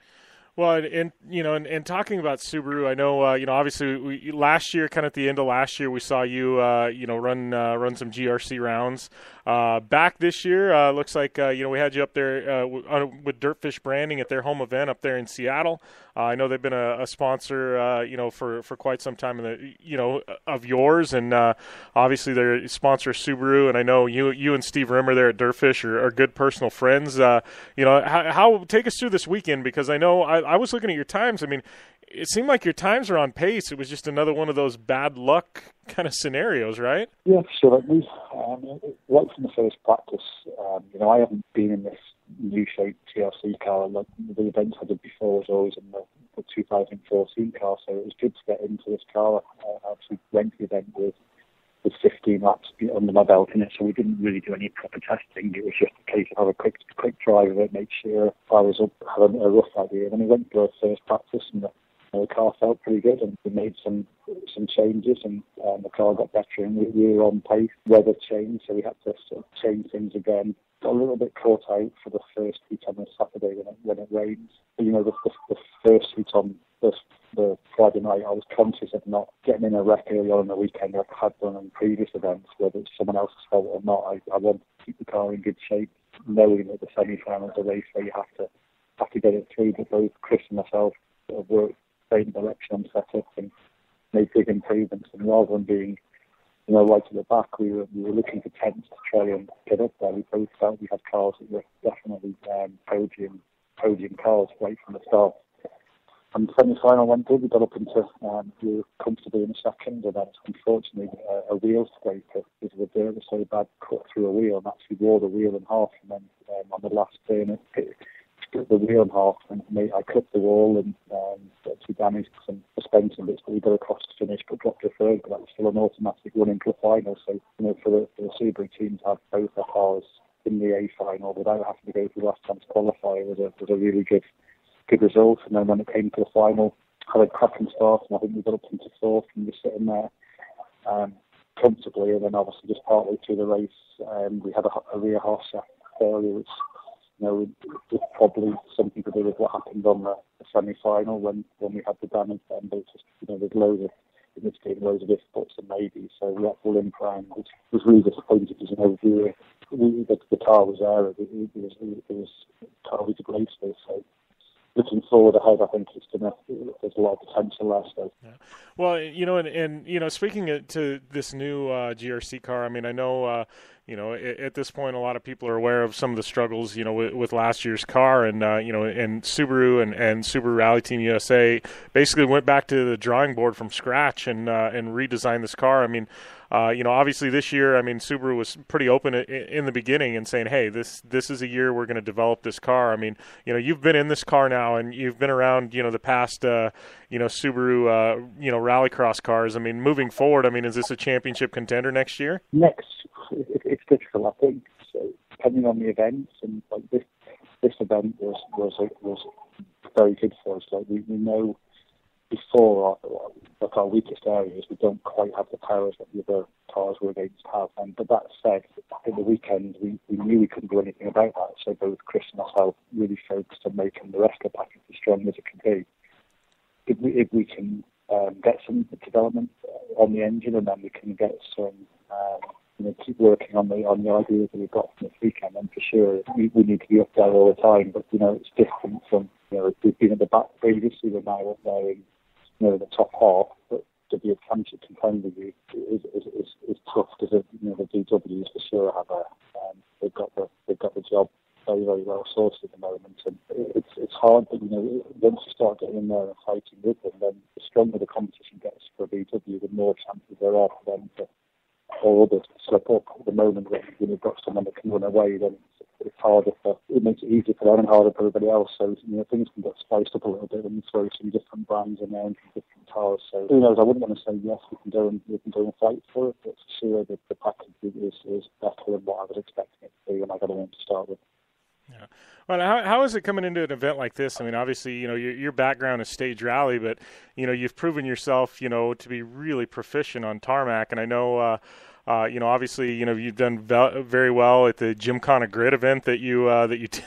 Well, and talking about Subaru, I know, obviously last year, kind of at the end of last year, we saw you, run some GRC rounds. Back this year, looks like, we had you up there with Dirtfish Branding at their home event up there in Seattle. I know they've been a sponsor, for quite some time of yours, and obviously they're a sponsor of Subaru. And I know you and Steve Rimmer there at Dirtfish are good personal friends. How take us through this weekend, because I know I was looking at your times. I mean, it seemed like your times are on pace. It was just another one of those bad luck kind of scenarios, right? Yeah, sure. Right from the first practice, I haven't been in this U-shaped TRC car. Like, the events I did before was always in the 2014 car, so it was good to get into this car. I actually went to the event with 15 laps under my belt in it, so we didn't really do any proper testing. It was just a case of have a quick drive of it, make sure I was up, having a rough idea. Then we went to our first practice, and the car felt pretty good, and we made some changes, and the car got better, and we were on pace. Weather changed, so we had to sort of change things again. Got a little bit caught out for the first heat on the Saturday when it rains. But, the first heat on the Friday night, I was conscious of not getting in a wreck early on in the weekend like I had done on previous events, whether it's someone else's fault or not. I want to keep the car in good shape, knowing that the semi-final is a race where you have to get it through. But both Chris and myself sort of worked in the same direction on setup and made big improvements. And rather than being right to the back, we were looking for tenths to try and get up there. We both felt we had cars that were definitely podium cars right from the start. And the semi-final went good. We got up into we were comfortably in a second, and then unfortunately a wheel scraper, because the dirt was so bad, cut through a wheel and actually wore the wheel in half. And then on the last turn, it split the wheel in half, and I clipped the wall and actually damaged some suspension bits. But we got across to finish, but dropped a third. But that was still an automatic run into the final. So for the Subaru team to have both their cars in the A final without having to go through last chance qualifier was a really good result. And then when it came to the final, had a cracking start, and I think we got up into fourth, and we're sitting there comfortably. And then obviously just partly through the race, we had a rear half shaft failure, which was probably something to do with what happened on the semi-final when we had the damage. Then but just there's loads of in this game, loads of ifs, buts, and maybes. So we had full in prime, which was really disappointing because the car was there. It was car was a great space. So, looking forward ahead, I think there's a lot of potential there. So. Yeah. Well, speaking to this new GRC car, I mean, I know, at this point, a lot of people are aware of some of the struggles, with last year's car, and, and Subaru and Subaru Rally Team USA basically went back to the drawing board from scratch and redesigned this car. I mean, obviously this year, I mean, Subaru was pretty open in the beginning and saying, hey, this is a year we're going to develop this car. I mean, you've been in this car now, and you've been around, the past, Subaru, rallycross cars. I mean, moving forward, I mean, is this a championship contender next year? It's difficult, I think. So depending on the events, and like this event was very good for us. Like we know before, our weakest areas, we don't quite have the powers that the other cars we're against have. But that said, I think the weekend we knew we couldn't do anything about that. So both Chris and myself really focused on making the rest of the package as strong as it can be. If we can get some development on the engine, and then we can get some. Keep working on the ideas that we've got from this weekend, and for sure we need to be up there all the time. But it's different from we've been at the back previously, we're now up there in the top half. But to be a championship contender is tough, because the DWs for sure have they've got the job very, very well sourced at the moment, and it's hard. But once you start getting in there and fighting with them, then the stronger the competition gets for a DW, the more chances there are for them to. Or others slip up. At the moment, when you've got someone that can run away, then it's harder it makes it easier for them and harder for everybody else. So things can get spiced up a little bit when you throw some different brands in there and different cars. So who knows? I wouldn't want to say yes, we can go and fight for it, but for sure the package is better than what I was expecting it to be when I got in to start with. Yeah. Well, how is it coming into an event like this? I mean, obviously, your background is stage rally, but, you've proven yourself, to be really proficient on tarmac. And I know, Obviously, you've done very well at the Gymkhana Grid event that you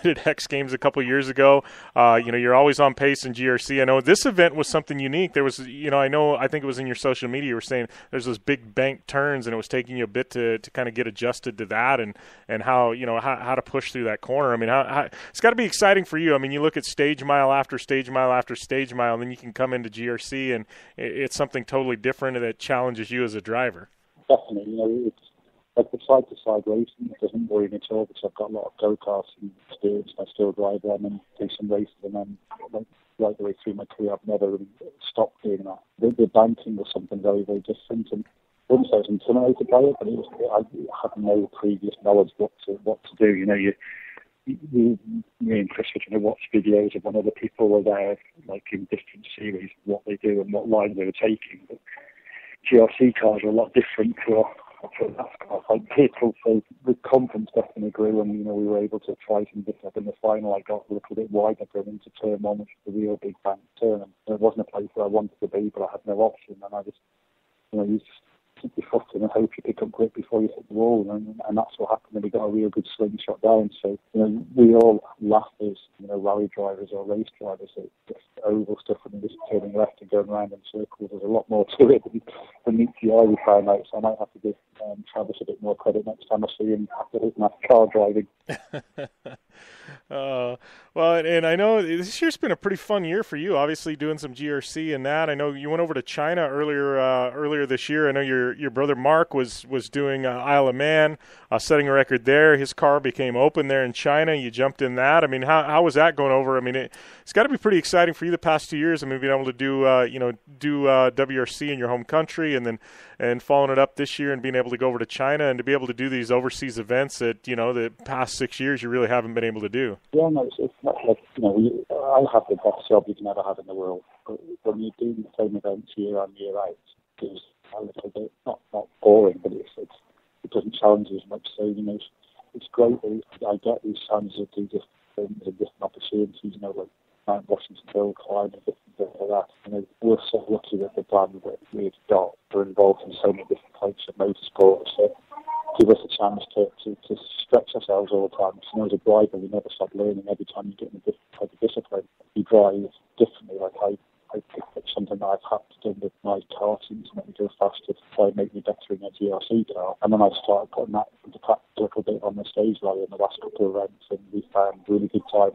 did at X Games a couple years ago. You're always on pace in GRC. I know this event was something unique. There was, I think it was in your social media, you were saying there's those big bank turns, and it was taking you a bit to kind of get adjusted to that and how to push through that corner. I mean, it's got to be exciting for you. I mean, you look at stage mile after stage mile after stage mile, and then you can come into GRC, and it's something totally different that challenges you as a driver. Definitely, it's like the side-to-side racing. It doesn't worry me at all because I've got a lot of go-karting experience. I still drive them and do some races, and then right the way through my career, I've never really stopped doing that. The banking was something very, very different, and once I was intimidated by it, but I had no previous knowledge what to do. Me and Chris were trying to watch videos of when other people were there, like in different series, what they do and what lines they were taking. But GRC cars are a lot different to NASCAR type people, so the confidence definitely grew, and we were able to try some different. In the final, I got a little bit wider going into turn one, which was a real big bank turn, and it wasn't a place where I wanted to be, but I had no option, and I just, you just keep your foot in and hope you pick up grip before you hit the wall, and that's what happened, and we got a real good swing shot down. So, we all laugh as, rally drivers or race drivers, so just oval stuff and just turning left and going around in circles. There's a lot more to it than meets the eye, we found out, so I might have to give Travis a bit more credit next time I see him after his NASCAR driving. And I know this year's been a pretty fun year for you, obviously doing some GRC and that. I know you went over to China earlier this year. I know your brother Mark was doing Isle of Man, setting a record there. His car became open there in China. You jumped in that. I mean, how was that going over? I mean, it's got to be pretty exciting for you the past 2 years. I mean, being able to do WRC in your home country and following it up this year and being able to go over to China and to be able to do these overseas events that, the past 6 years you really haven't been able to do. Yeah, no, it's not like, I'll have the best job you can ever have in the world. But when you do the same events year on, year out, it's a little bit, not boring, but it doesn't challenge you as much. So, it's great that I get these chances to do different things and different opportunities, like Mount Washington Hill climb and different things like that. We're so lucky that the brand that we've got are involved in so many different types of motorsports that give us a chance to stretch ourselves all the time. As a driver, we never stop learning. Every time you get in a different type of discipline, you drive differently. Like I picked up something that I've had to do with my karting to make me go faster, to try and make me better in a GRC car. And then I started putting that into practice a little bit on the stage rally in the last couple of events, and we found really good time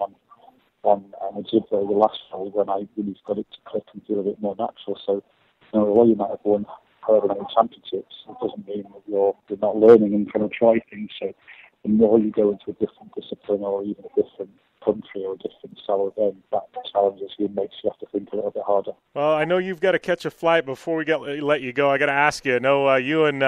on a jib row the last rally when I really got it to click and feel a bit more natural. So, although you might have won however many championships, it doesn't mean that you're not learning and trying to try things. So the more you go into a different discipline or even a different country or a different style event, that challenges you and makes you have to think a little bit harder. Well, I know you've got to catch a flight before we let you go. I got to ask you, I know you and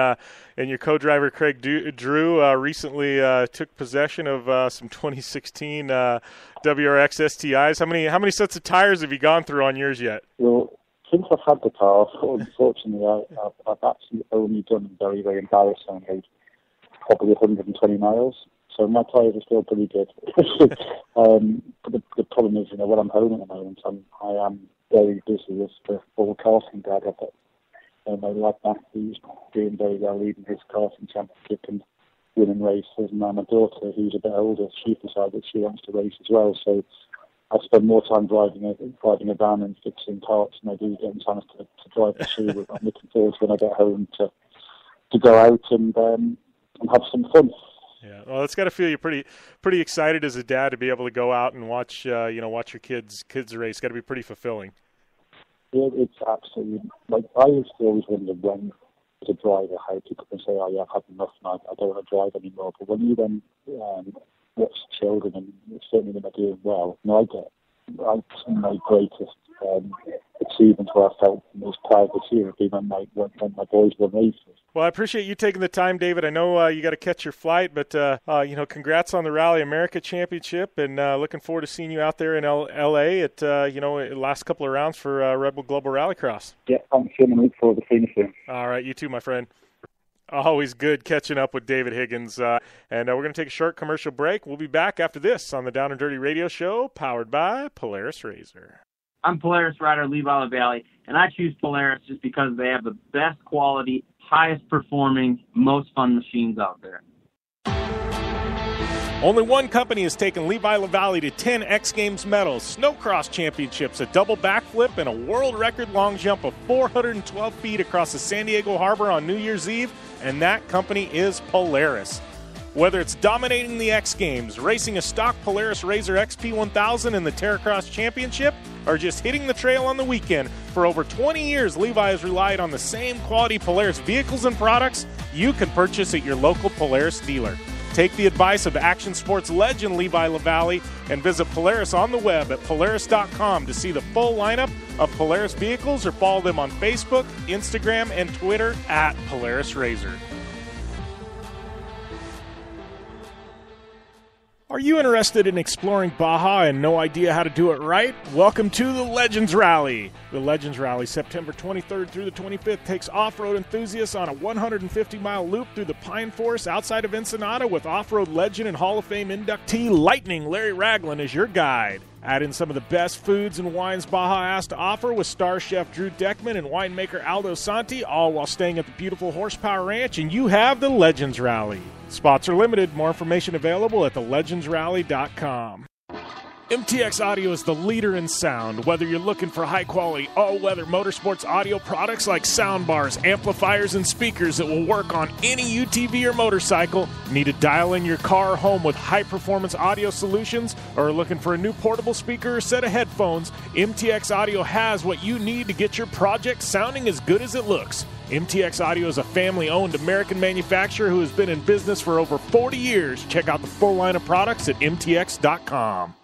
your co-driver Craig Drew recently took possession of some 2016 WRX STIs. How many sets of tires have you gone through on yours yet? Well, since I've had the car, unfortunately, I've actually only done very, very embarrassingly probably 120 miles. So my tires are still pretty good. But the problem is, when I'm home at the moment, I am very busy as the full karting dad. I've got my lad Matthew's doing very well, leading his karting championship and winning races. And now my daughter, who's a bit older, she decided that she wants to race as well. So I spend more time driving a van and fixing parts than I do getting time to drive the shoe. I'm looking forward to when I get home to go out and have some fun. Yeah, well, that's got to feel you pretty excited as a dad to be able to go out and watch watch your kids race. Got to be pretty fulfilling. Yeah, it's absolutely. Like I used to always wonder when as a driver how people can say, "Oh yeah, I've had enough, and I don't want to drive anymore." But when you then watch children, and certainly when they're doing well, my greatest achievement where I felt most proud this year would be when my boys were races. Well, I appreciate you taking the time, David. I know you got to catch your flight, but congrats on the Rally America Championship, and looking forward to seeing you out there in L.A. at last couple of rounds for Red Bull Global Rallycross. Yeah, I'm sure I look forward to seeing you soon. All right, you too, my friend. Always good catching up with David Higgins. We're going to take a short commercial break. We'll be back after this on the Down and Dirty Radio Show, powered by Polaris RZR. I'm Polaris rider Levi LaVallee, and I choose Polaris just because they have the best quality, highest performing, most fun machines out there. Only one company has taken Levi LaVallee to 10 X Games medals, snowcross championships, a double backflip, and a world record long jump of 412 feet across the San Diego Harbor on New Year's Eve, and that company is Polaris. Whether it's dominating the X Games, racing a stock Polaris RZR XP1000 in the Terracross Championship, or just hitting the trail on the weekend, for over 20 years, Levi has relied on the same quality Polaris vehicles and products you can purchase at your local Polaris dealer. Take the advice of action sports legend Levi LaVallee and visit Polaris on the web at polaris.com to see the full lineup of Polaris vehicles, or follow them on Facebook, Instagram, and Twitter at Polaris RZR. Are you interested in exploring Baja and no idea how to do it right? Welcome to the Legends Rally. The Legends Rally, September 23rd through the 25th, takes off-road enthusiasts on a 150-mile loop through the Pine Forest outside of Ensenada with off-road legend and Hall of Fame inductee Lightning Larry Ragland as your guide. Add in some of the best foods and wines Baja has to offer with star chef Drew Deckman and winemaker Aldo Santi, all while staying at the beautiful Horsepower Ranch, and you have the Legends Rally. Spots are limited. More information available at thelegendsrally.com. MTX Audio is the leader in sound. Whether you're looking for high-quality, all-weather motorsports audio products like soundbars, amplifiers, and speakers that will work on any UTV or motorcycle, need to dial in your car or home with high-performance audio solutions, or are looking for a new portable speaker or set of headphones, MTX Audio has what you need to get your project sounding as good as it looks. MTX Audio is a family-owned American manufacturer who has been in business for over 40 years. Check out the full line of products at MTX.com.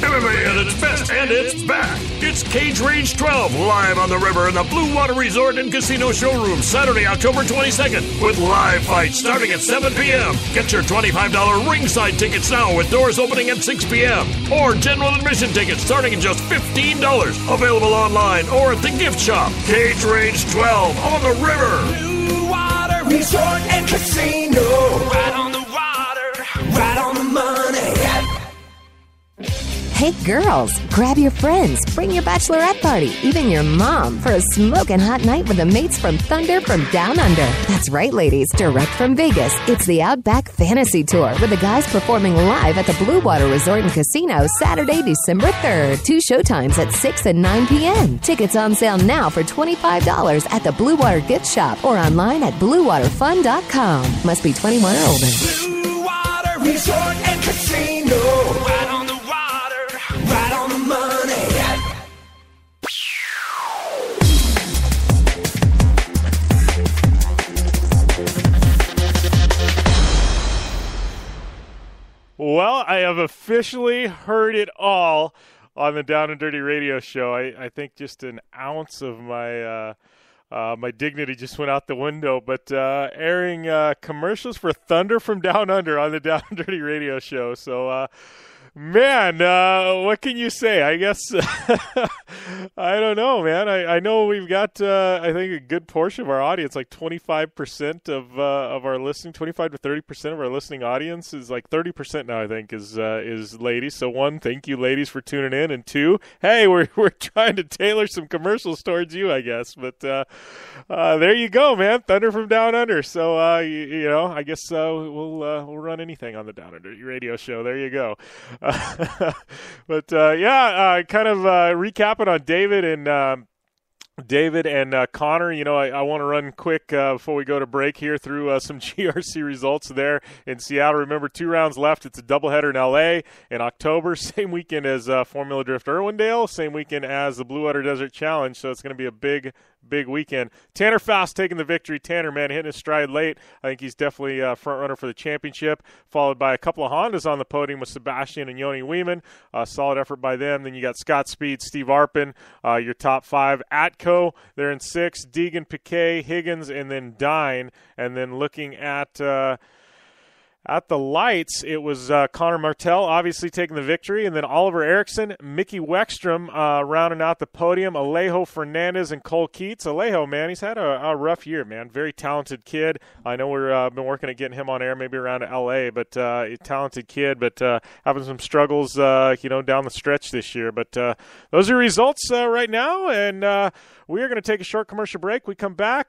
MMA at its best, and it's back. It's Cage Rage 12, live on the river in the Blue Water Resort and Casino Showroom, Saturday, October 22nd, with live fights starting at 7 p.m. Get your $25 ringside tickets now, with doors opening at 6 p.m., or general admission tickets starting at just $15, available online or at the gift shop. Cage Rage 12, on the river. Blue Water Resort and Casino, right on the water, right on the money. Hey girls, grab your friends, bring your bachelorette party, even your mom, for a smoking hot night with the mates from Thunder from Down Under. That's right, ladies, direct from Vegas. It's the Outback Fantasy Tour with the guys performing live at the Blue Water Resort and Casino Saturday, December 3rd. Two showtimes at 6 and 9 p.m. Tickets on sale now for $25 at the Blue Water Gift Shop or online at BlueWaterFun.com. Must be 21 or older. Blue Water Resort and Casino. Right on the Well, I have officially heard it all on the Down and Dirty Radio Show. I think just an ounce of my my dignity just went out the window. But airing commercials for Thunder from Down Under on the Down and Dirty Radio Show. So, man, what can you say? I guess I don't know, man. I know we've got I think a good portion of our audience, like 25% of our listening, 25 to 30% of our listening audience is like 30% now. I think is ladies. So one, thank you, ladies, for tuning in, and two, hey, we're trying to tailor some commercials towards you, I guess. But there you go, man. Thunder from Down Under. So you know, I guess we'll run anything on the Down Under Radio Show. There you go. But kind of recapping on David and Connor. You know, I want to run quick before we go to break here through some GRC results there in Seattle. Remember, 2 rounds left. It's a doubleheader in L.A. in October, same weekend as Formula Drift Irwindale, same weekend as the Blue Water Desert Challenge, so it's going to be a big weekend. Tanner Faust taking the victory. Tanner, man, hitting his stride late. I think he's definitely a front runner for the championship, followed by a couple of Hondas on the podium with Sebastian and Yoni Weeman. Solid effort by them. Then you got Scott Speed, Steve Arpin, your top 5. Atco, they're in 6. Deegan, Piquet, Higgins, and then Dine. And then looking at At the lights, it was Connor Martell obviously taking the victory, and then Oliver Erickson, Mickey Weckstrom rounding out the podium, Alejo Fernandez and Cole Keats. Alejo, man, he's had a rough year, man. Very talented kid. I know we've been working at getting him on air maybe around L.A., but a talented kid, but having some struggles, down the stretch this year. But those are results right now, and we are going to take a short commercial break. We come back.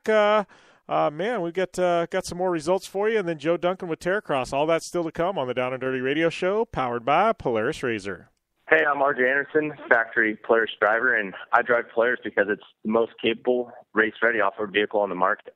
We've got some more results for you, and then Joe Duncan with Terracross. All that's still to come on the Down and Dirty Radio Show, powered by Polaris RZR. Hey, I'm R.J. Anderson, factory Polaris driver, and I drive Polaris because it's the most capable, race-ready off-road vehicle on the market.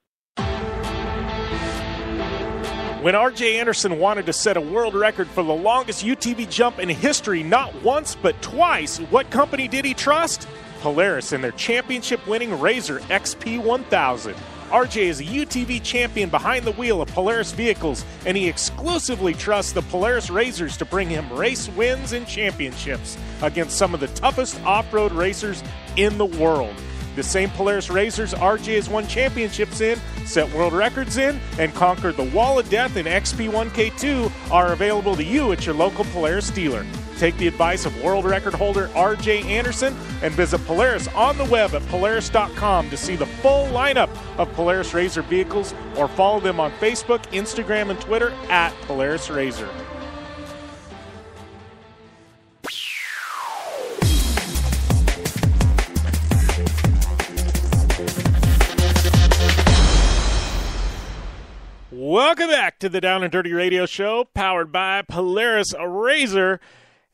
When R.J. Anderson wanted to set a world record for the longest UTV jump in history, not once but twice, what company did he trust? Polaris and their championship-winning RZR XP1000. RJ is a UTV champion behind the wheel of Polaris vehicles, and he exclusively trusts the Polaris RZRs to bring him race wins and championships against some of the toughest off-road racers in the world. The same Polaris RZRs RJ has won championships in, set world records in, and conquered the Wall of Death in XP1K2 are available to you at your local Polaris dealer. Take the advice of world record holder R.J. Anderson and visit Polaris on the web at Polaris.com to see the full lineup of Polaris RZR vehicles, or follow them on Facebook, Instagram, and Twitter at Polaris RZR. Welcome back to the Down and Dirty Radio Show, powered by Polaris RZR.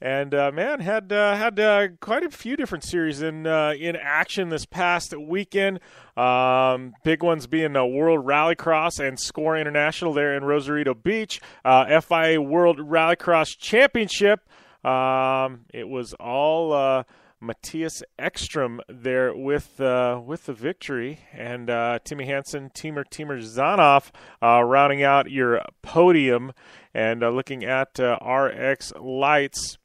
And, had quite a few different series in action this past weekend. Big ones being World Rallycross and Score International there in Rosarito Beach. FIA World Rallycross Championship. It was all Matthias Ekstrom there with the victory. And Timmy Hansen, Teamer Zanoff rounding out your podium. And looking at RX Lights.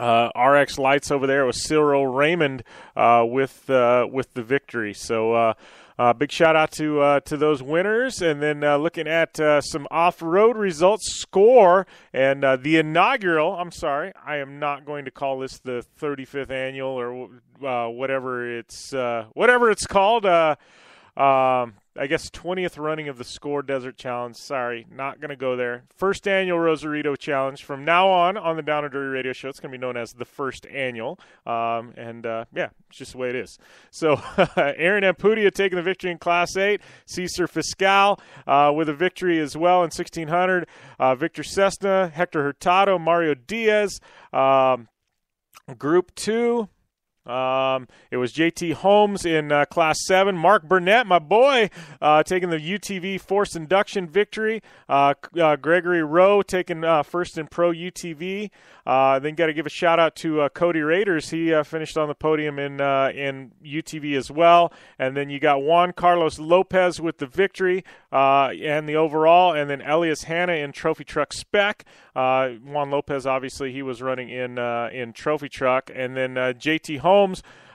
RX Lights over there was Cyril Raymond with the victory. So big shout out to those winners. And then looking at some off-road results, Score and the inaugural. I'm sorry, I am not going to call this the 35th annual or whatever it's called. I guess 20th running of the Score Desert Challenge. Sorry, not going to go there. First annual Rosarito Challenge. From now on the Down and Dirty Radio Show, it's going to be known as the first annual. It's just the way it is. So Aaron Ampudia taking the victory in Class 8. Cesar Fiscal with a victory as well in 1600. Victor Cessna, Hector Hurtado, Mario Diaz. Group 2. It was JT Holmes in Class 7. Mark Burnett, my boy, taking the UTV force induction victory. Gregory Rowe taking first in Pro UTV. Then got to give a shout-out to Cody Raiders. He finished on the podium in UTV as well. And then you got Juan Carlos Lopez with the victory and the overall. And then Elias Hanna in Trophy Truck Spec. Juan Lopez, obviously, he was running in Trophy Truck. And then JT Holmes.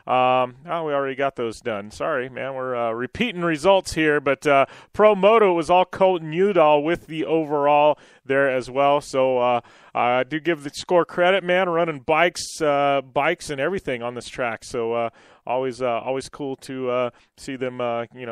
We already got those done. Sorry, man. We're repeating results here, but Pro Moto was all Colton Udall with the overall there as well. So I do give the Score credit, man, running bikes and everything on this track. So always cool to see them,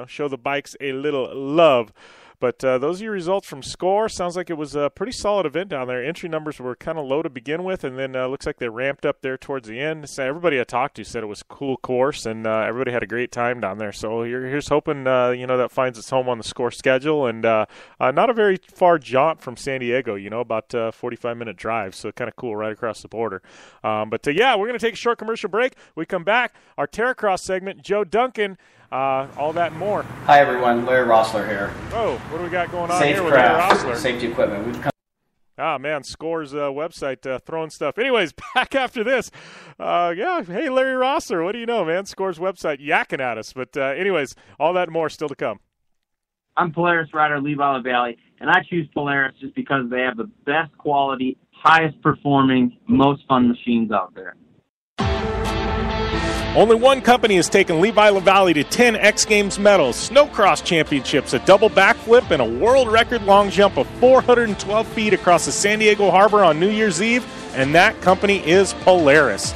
show the bikes a little love. But those are your results from Score. Sounds like it was a pretty solid event down there. Entry numbers were kind of low to begin with, and then looks like they ramped up there towards the end. So everybody I talked to said it was a cool course, and everybody had a great time down there. So here's hoping that finds its home on the Score schedule, and not a very far jaunt from San Diego, about a 45-minute drive. So kind of cool right across the border. We're going to take a short commercial break. We come back. Our Terracross segment, Joe Duncan. All that and more. Hi, everyone. Larry Rossler here. Oh, what do we got going on Safe here craft, with Larry Rossler? Safety equipment. We've come. Ah, man, Score's website throwing stuff. Anyways, back after this. Hey, Larry Rossler, what do you know, man? Score's website yakking at us. But anyways, all that and more still to come. I'm Polaris rider Levi LaVallee, and I choose Polaris just because they have the best quality, highest performing, most fun machines out there. Only one company has taken Levi LaVallee to 10 X Games medals, snowcross championships, a double backflip, and a world record long jump of 412 feet across the San Diego Harbor on New Year's Eve, and that company is Polaris.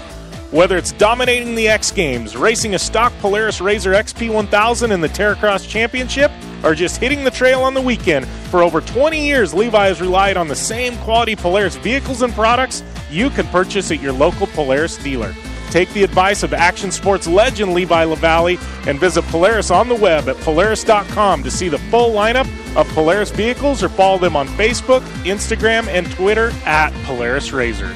Whether it's dominating the X Games, racing a stock Polaris RZR XP1000 in the Terracross Championship, or just hitting the trail on the weekend, for over 20 years Levi has relied on the same quality Polaris vehicles and products you can purchase at your local Polaris dealer. Take the advice of action sports legend Levi LaVallee and visit Polaris on the web at Polaris.com to see the full lineup of Polaris vehicles, or follow them on Facebook, Instagram, and Twitter at Polaris RZR.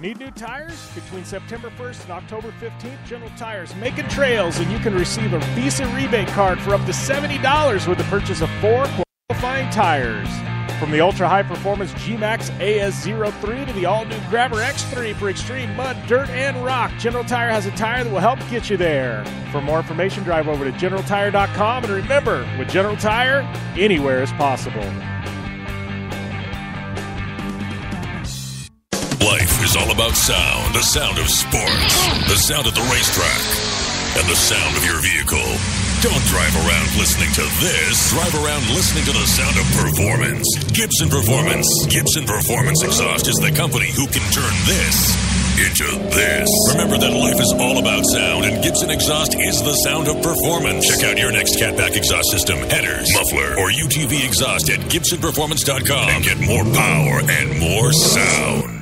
Need new tires? Between September 1st and October 15th, General Tire's making trails, and you can receive a Visa rebate card for up to $70 with the purchase of 4 qualifying tires. From the ultra-high performance G-Max AS03 to the all-new Grabber X3 for extreme mud, dirt, and rock, General Tire has a tire that will help get you there. For more information, drive over to GeneralTire.com, and remember, with General Tire, anywhere is possible. Life is all about sound. The sound of sports, the sound of the racetrack, and the sound of your vehicle. Don't drive around listening to this. Drive around listening to the sound of performance. Gibson Performance. Gibson Performance Exhaust is the company who can turn this into this. Remember that life is all about sound, and Gibson Exhaust is the sound of performance. Check out your next catback exhaust system, headers, muffler, or UTV exhaust at GibsonPerformance.com and get more power and more sound.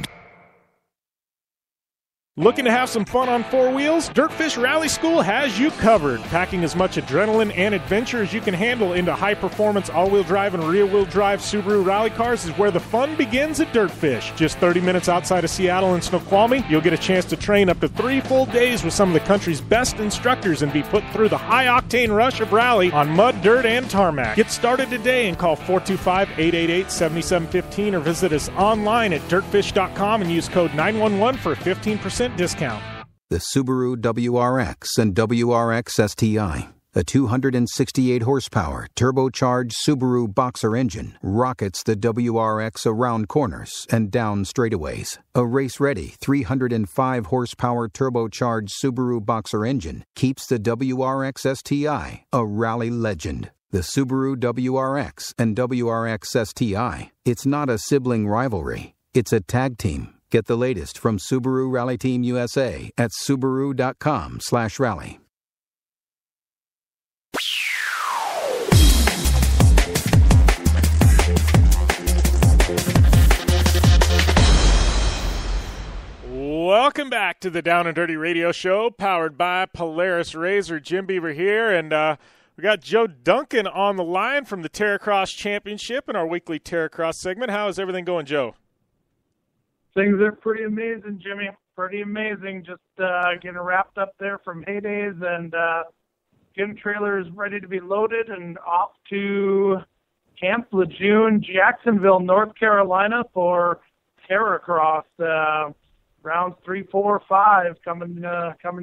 Looking to have some fun on four wheels? Dirtfish Rally School has you covered. Packing as much adrenaline and adventure as you can handle into high-performance all-wheel drive and rear-wheel drive Subaru rally cars is where the fun begins at Dirtfish. Just 30 minutes outside of Seattle in Snoqualmie, you'll get a chance to train up to 3 full days with some of the country's best instructors and be put through the high-octane rush of rally on mud, dirt, and tarmac. Get started today and call 425-888-7715 or visit us online at dirtfish.com and use code 911 for a 15% discount. The Subaru WRX and WRX STI, a 268 horsepower turbocharged Subaru boxer engine, rockets the WRX around corners and down straightaways. A race-ready 305 horsepower turbocharged Subaru boxer engine keeps the WRX STI a rally legend. The Subaru WRX and WRX STI, it's not a sibling rivalry, it's a tag team. Get the latest from Subaru Rally Team USA at Subaru.com/rally. Welcome back to the Down and Dirty Radio Show, powered by Polaris RZR. Jim Beaver here, and we got Joe Duncan on the line from the Terracross Championship in our weekly Terracross segment. How is everything going, Joe? Things are pretty amazing, Jimmy. Pretty amazing. Just getting wrapped up there from Heydays and getting trailers ready to be loaded and off to Camp Lejeune, Jacksonville, North Carolina for Terracross. Rounds 3, 4, 5 coming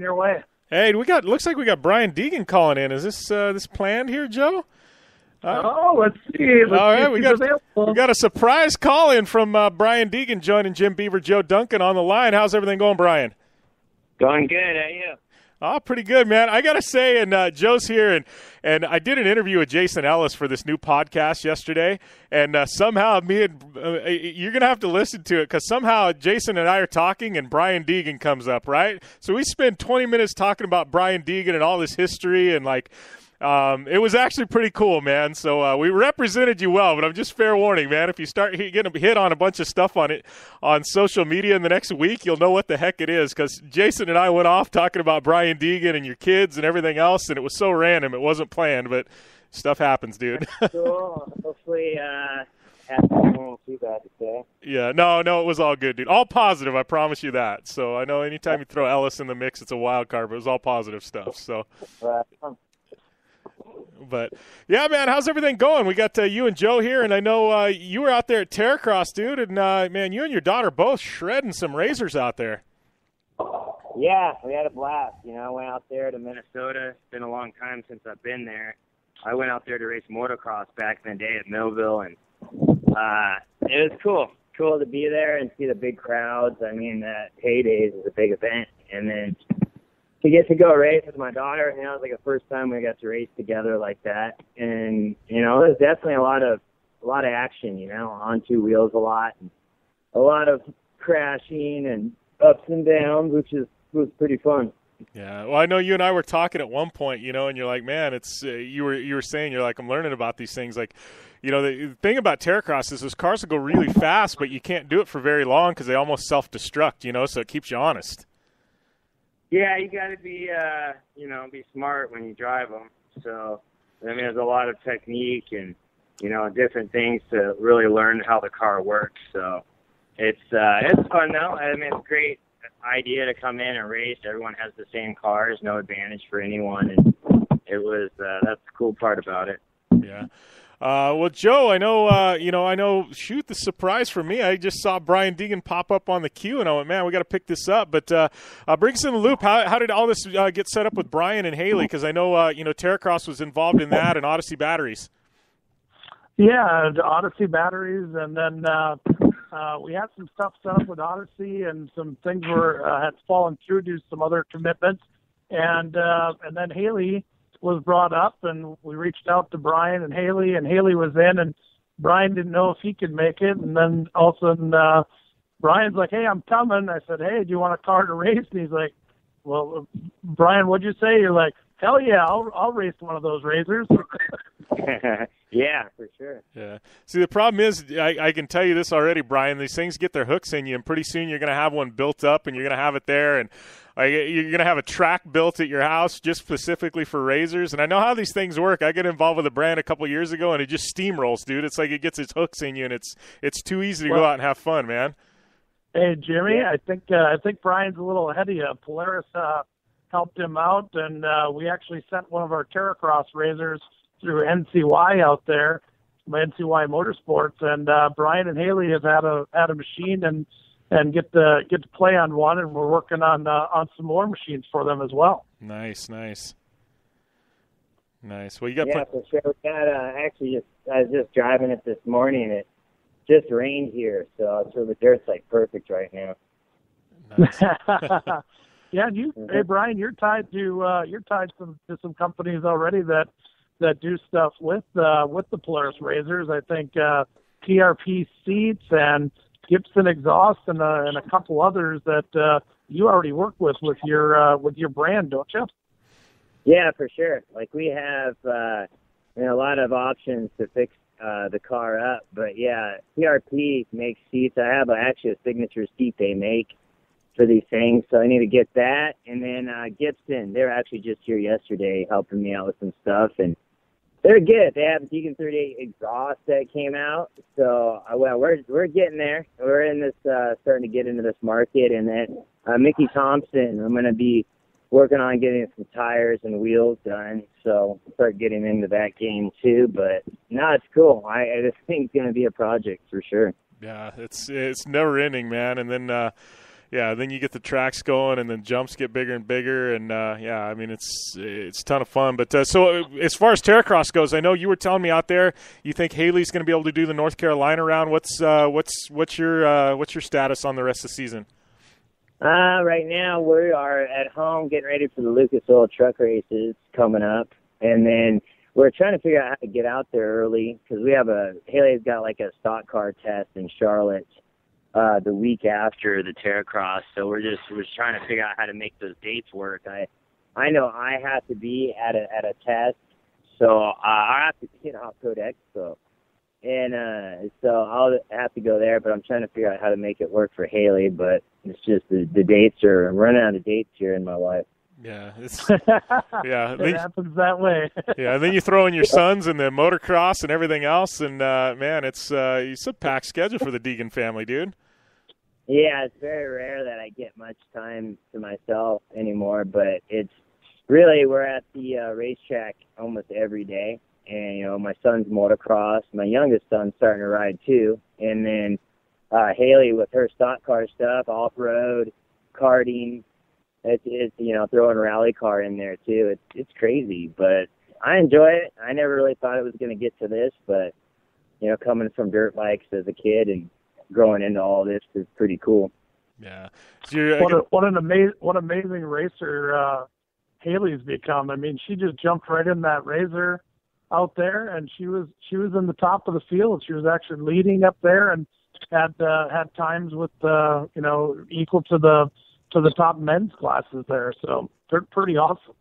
your way. Hey, looks like we got Brian Deegan calling in. Is this planned here, Joe? Let's see. We got a surprise call in from Brian Deegan joining Jim Beaver, Joe Duncan on the line. How's everything going, Brian? Going good. How are you? Oh, pretty good, man. I got to say, and Joe's here, and I did an interview with Jason Ellis for this new podcast yesterday, and somehow you're going to have to listen to it because somehow Jason and I are talking and Brian Deegan comes up, right? So we spend 20 minutes talking about Brian Deegan and all this history and like – it was actually pretty cool, man. So we represented you well, but I'm just fair warning, man. If you start getting hit on a bunch of stuff on it on social media in the next week, you'll know what the heck it is, because Jason and I went off talking about Brian Deegan and your kids and everything else, and it was so random. It wasn't planned, but stuff happens, dude. Cool. Hopefully it won't be bad today. Yeah, no, it was all good, dude. All positive, I promise you that. So I know anytime you throw Ellis in the mix, it's a wild card, but it was all positive stuff. So. But, yeah, man, how's everything going? We got you and Joe here, and I know you were out there at Terracross, dude, and, man, you and your daughter both shredding some RZRs out there. Yeah, we had a blast. You know, I went out there to Minnesota. It's been a long time since I've been there. I went out there to race motocross back in the day at Millville, and it was cool. cool to be there and see the big crowds. I mean, Paydays is a big event. And then to get to go race with my daughter, you know, it was like the first time we got to race together like that. And, you know, there's definitely a lot of action, you know, on two wheels a lot. And a lot of crashing and ups and downs, which was pretty fun. Yeah, well, I know you and I were talking at one point, you know, and you're like, man, it's you were saying, you're like, I'm learning about these things. Like, you know, the thing about Terracross is those cars will go really fast, but you can't do it for very long because they almost self-destruct, you know, so it keeps you honest. Yeah, you got to be, you know, be smart when you drive them. So, I mean, there's a lot of technique and, you know, different things to really learn how the car works. So it's fun, though. I mean, it's great idea to come in and race. Everyone has the same cars, no advantage for anyone, and it was that's the cool part about it. Yeah. Well, Joe, I know shoot, the surprise for me, I just saw Brian Deegan pop up on the queue, and I went, man, we got to pick this up. But bring us in the loop. How did all this get set up with Brian and Haley? Because I know Terracross was involved in that, and Odyssey Batteries. Yeah, the Odyssey Batteries, and then we had some stuff set up with Odyssey, and some things were had fallen through due to some other commitments. And then Haley was brought up, and we reached out to Brian and Haley was in, and Brian didn't know if he could make it. And then all of a sudden, Brian's like, hey, I'm coming. I said, hey, do you want a car to race? And he's like, well, Brian, what'd you say? You're like, hell yeah, I'll race one of those razors. Yeah, for sure. Yeah. See, the problem is, I can tell you this already, Brian, these things get their hooks in you, and pretty soon you're going to have one built up, and you're going to have it there, and you're going to have a track built at your house just specifically for razors. And I know how these things work. I got involved with a brand a couple years ago, and it just steamrolls, dude. It's like it gets its hooks in you, and it's too easy to go out and have fun, man. Hey, Jimmy, I think Brian's a little ahead of you. Polaris helped him out, and we actually sent one of our Terracross razors through NCY out there, NCY Motorsports, and Brian and Haley have had a machine and get to play on one, and we're working on some more machines for them as well. Nice. Well, you got for sure. We got I was just driving it this morning. It just rained here, so the dirt's like perfect right now. Nice. Yeah, and hey Brian, you're tied to some companies already that do stuff with the Polaris razors. I think TRP seats and Gibson Exhaust and a couple others that you already work with your brand, don't you? Yeah, for sure. Like we have a lot of options to fix the car up, but yeah, TRP makes seats. I have actually a signature seat they make for these things, so I need to get that. And then Gibson, they were actually just here yesterday helping me out with some stuff, and they're good. They have Deegan 38 exhaust that came out, so well, we're getting there. We're in this starting to get into this market, and then Mickey Thompson, I'm going to be working on getting some tires and wheels done, so I'll start getting into that game too. But no, it's cool. I this thing's going to be a project for sure. Yeah, it's never ending, man. And then then you get the tracks going, and then jumps get bigger and bigger, and I mean it's a ton of fun. But so as far as Terracross goes, I know you were telling me out there you think Haley's going to be able to do the North Carolina round. What's your status on the rest of the season? Right now we are at home getting ready for the Lucas Oil truck races coming up, and then we're trying to figure out how to get out there early because we have Haley's got like a stock car test in Charlotte the week after the Terracross, so we're trying to figure out how to make those dates work. I know I have to be at a test, so I have to be in Off Road Expo, and so I'll have to go there. But I'm trying to figure out how to make it work for Haley. But it's just the dates are I'm running out of dates here in my life. Yeah, it happens that way. Yeah, and then you throw in your sons and the motocross and everything else, and man, it's a packed schedule for the Deegan family, dude. Yeah, it's very rare that I get much time to myself anymore, but it's really, we're at the racetrack almost every day. And, you know, my son's motocross, my youngest son's starting to ride too. And then Haley with her stock car stuff, off-road, karting, it's you know, throwing a rally car in there too. It's crazy, but I enjoy it. I never really thought it was going to get to this, but, you know, coming from dirt bikes as a kid and growing into all this is pretty cool. Yeah. So what an amazing racer Haley's become. I mean, she just jumped right in that Razor out there, and she was in the top of the field. She was actually leading up there and had times with equal to the top men's classes there. So pretty awesome.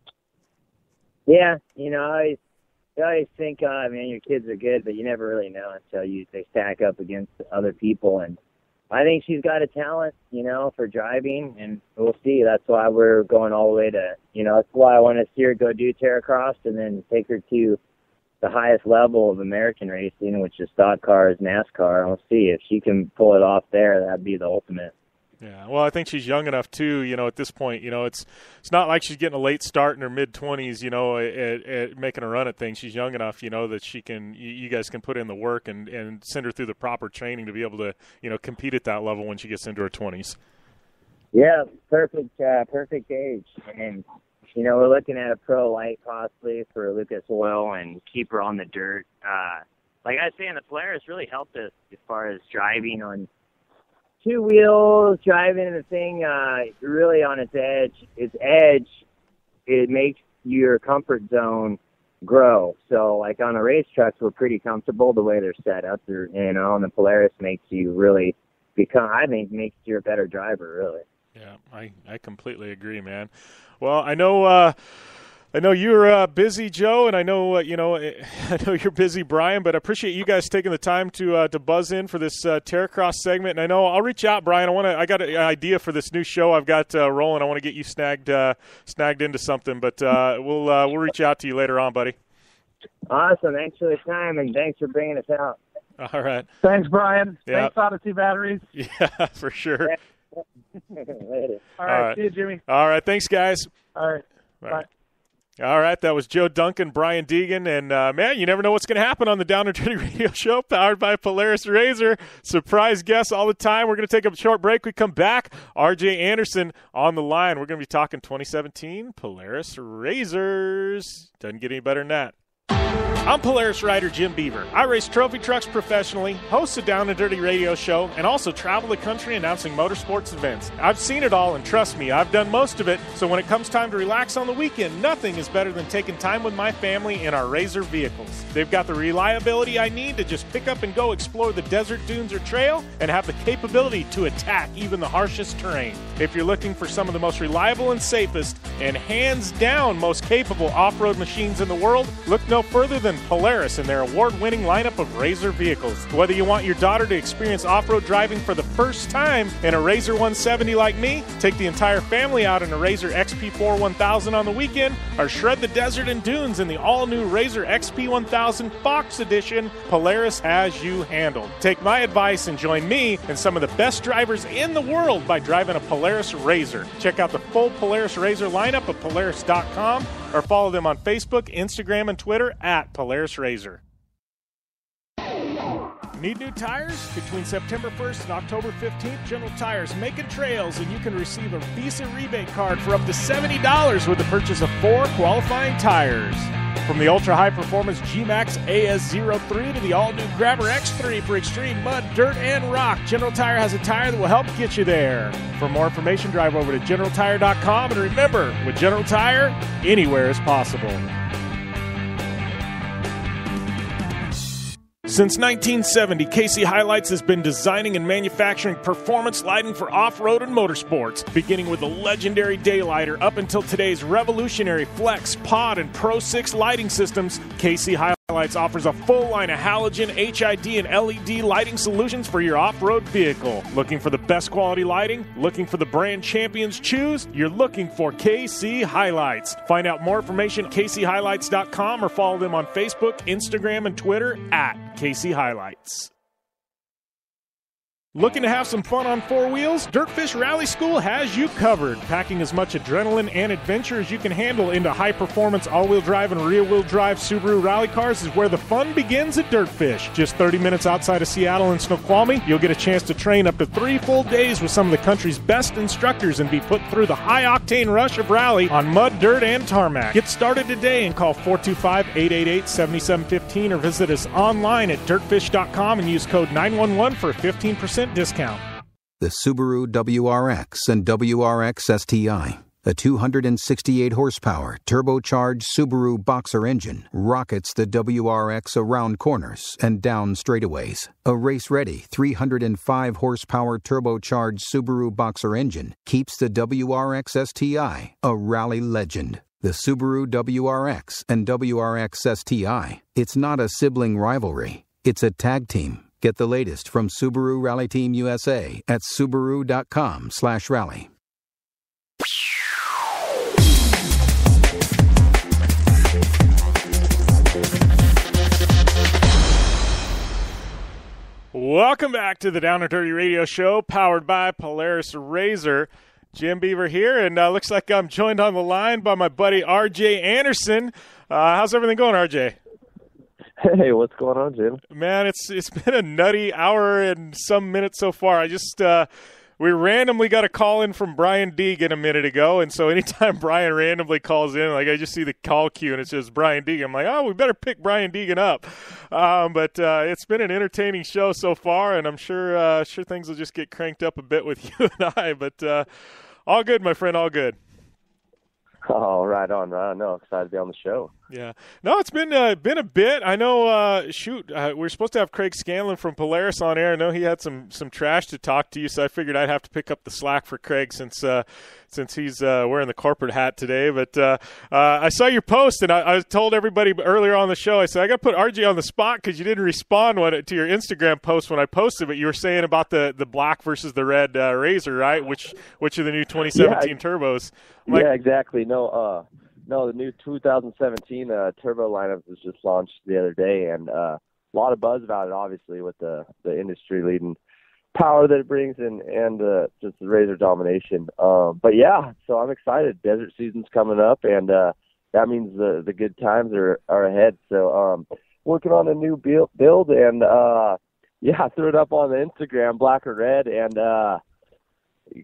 Yeah, I always think, man, your kids are good, but you never really know until they stack up against other people. And I think she's got a talent, for driving, and we'll see. That's why we're going all the way to, that's why I want to see her go do Terracross and then take her to the highest level of American racing, which is stock cars, NASCAR. We'll see if she can pull it off there. That'd be the ultimate. Yeah, well, I think she's young enough, too, at this point. It's not like she's getting a late start in her mid-20s, at making a run at things. She's young enough, that she can – you guys can put in the work and send her through the proper training to be able to, compete at that level when she gets into her 20s. Yeah, perfect age. And, we're looking at a pro light possibly for Lucas Oil and keep her on the dirt. Like I was saying, the Polaris really helped us as far as driving on – two wheels, driving the thing really on its edge. Its edge, it makes your comfort zone grow. So, like on the race trucks, we're pretty comfortable the way they're set up. They're, and the Polaris makes you really become, I think, makes you a better driver, really. Yeah, I completely agree, man. Well, I know you're busy, Joe, and I know you're busy, Brian. But I appreciate you guys taking the time to buzz in for this Terracross segment. And I know I'll reach out, Brian. I got an idea for this new show I've got rolling. I want to get you snagged into something. But we'll reach out to you later on, buddy. Awesome. Thanks for the time, and thanks for bringing us out. All right. Thanks, Brian. Yeah. Thanks, Odyssey Batteries. Yeah, for sure. Later. All right. See you, Jimmy. All right. Thanks, guys. All right. Bye. All right, that was Joe Duncan, Brian Deegan, and, man, you never know what's going to happen on the Down and Dirty Radio Show, powered by Polaris Razor. Surprise guests all the time. We're going to take a short break. We come back. R.J. Anderson on the line. We're going to be talking 2017 Polaris Razors. Doesn't get any better than that. I'm Polaris rider Jim Beaver. I race trophy trucks professionally, host a Down and Dirty radio show, and also travel the country announcing motorsports events. I've seen it all, and trust me, I've done most of it, so when it comes time to relax on the weekend, nothing is better than taking time with my family in our RZR vehicles. They've got the reliability I need to just pick up and go explore the desert dunes or trail, and have the capability to attack even the harshest terrain. If you're looking for some of the most reliable and safest, and hands down most capable off-road machines in the world, look no further than Polaris and their award-winning lineup of RZR vehicles. Whether you want your daughter to experience off-road driving for the first time in a RZR 170 like me, take the entire family out in a RZR XP4 1000 on the weekend, or shred the desert and dunes in the all-new RZR XP 1000 Fox Edition, Polaris has you handled. Take my advice and join me and some of the best drivers in the world by driving a Polaris RZR. Check out the full Polaris RZR lineup at Polaris.com or follow them on Facebook, Instagram, and Twitter at Polaris Razor. Need new tires? Between September 1st and October 15th, General Tire's making trails, and you can receive a Visa rebate card for up to $70 with the purchase of 4 qualifying tires. From the ultra-high-performance G-Max AS03 to the all-new Grabber X3 for extreme mud, dirt, and rock, General Tire has a tire that will help get you there. For more information, drive over to GeneralTire.com, and remember, with General Tire, anywhere is possible. Since 1970, KC Highlights has been designing and manufacturing performance lighting for off-road and motorsports, beginning with the legendary Daylighter up until today's revolutionary Flex, Pod, and Pro 6 lighting systems. KC Highlights offers a full line of halogen, HID, and LED lighting solutions for your off-road vehicle. Looking for the best quality lighting? Looking for the brand champions choose? You're looking for KC Highlights. Find out more information at kchighlights.com or follow them on Facebook, Instagram, and Twitter at KC Highlights. Looking to have some fun on four wheels? Dirtfish Rally School has you covered. Packing as much adrenaline and adventure as you can handle into high-performance all-wheel drive and rear-wheel drive Subaru rally cars is where the fun begins at Dirtfish. Just 30 minutes outside of Seattle in Snoqualmie, you'll get a chance to train up to 3 full days with some of the country's best instructors and be put through the high-octane rush of rally on mud, dirt, and tarmac. Get started today and call 425-888-7715 or visit us online at dirtfish.com and use code 911 for a 15% 10% discount. The Subaru WRX and WRX STI, a 268-horsepower turbocharged Subaru boxer engine, rockets the WRX around corners and down straightaways. A race-ready 305-horsepower turbocharged Subaru boxer engine keeps the WRX STI a rally legend. The Subaru WRX and WRX STI, it's not a sibling rivalry, it's a tag team. Get the latest from Subaru Rally Team USA at Subaru.com/rally. Welcome back to the Down and Dirty Radio Show, powered by Polaris RZR. Jim Beaver here, and looks like I'm joined on the line by my buddy R.J. Anderson. How's everything going, R.J.? Hey, what's going on, Jim? Man, it's been a nutty hour and some minutes so far. I just we randomly got a call in from Brian Deegan a minute ago, and so anytime Brian randomly calls in, like I just see the call queue and it says Brian Deegan. I'm like, oh, we better pick Brian Deegan up. But it's been an entertaining show so far, and I'm sure things will just get cranked up a bit with you and I. But all good, my friend, all good. Oh, right on, right on. No, I'm excited to be on the show. Yeah. No, it's been a bit. I know, we're supposed to have Craig Scanlon from Polaris on air. I know he had some trash to talk to you, so I figured I'd have to pick up the slack for Craig since he's wearing the corporate hat today. But I saw your post, and I told everybody earlier on the show, I said, I got to put RJ on the spot because you didn't respond to your Instagram post when I posted, but you were saying about the black versus the red RZR, right? Which are the new 2017 turbos. Like, yeah, exactly. No, the new 2017 turbo lineup was just launched the other day, and a lot of buzz about it, obviously, with the industry-leading power that it brings and just the RZR domination. But, yeah, so I'm excited. Desert season's coming up, and that means the good times are ahead. So working on a new build and, I threw it up on the Instagram, black or red, and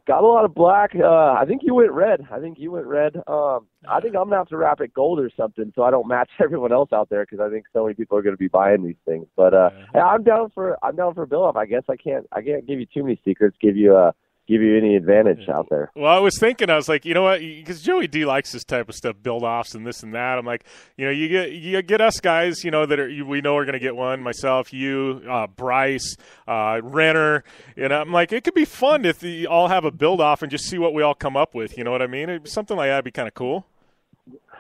got a lot of black. I think you went red. I think I'm going to have to wrap it gold or something so I don't match everyone else out there, because I think so many people are going to be buying these things. But I'm down for a build-up. I guess I can't give you too many secrets, give you any advantage out there. Well, I was thinking, I was like, you know what, because Joey D likes this type of stuff, build-offs and this and that. I'm like, you know, you get us guys, you know, that we know are going to get one, myself, you, Bryce, Renner, and I'm like, it could be fun if you all have a build-off and just see what we all come up with, you know what I mean? Something like that would be kind of cool.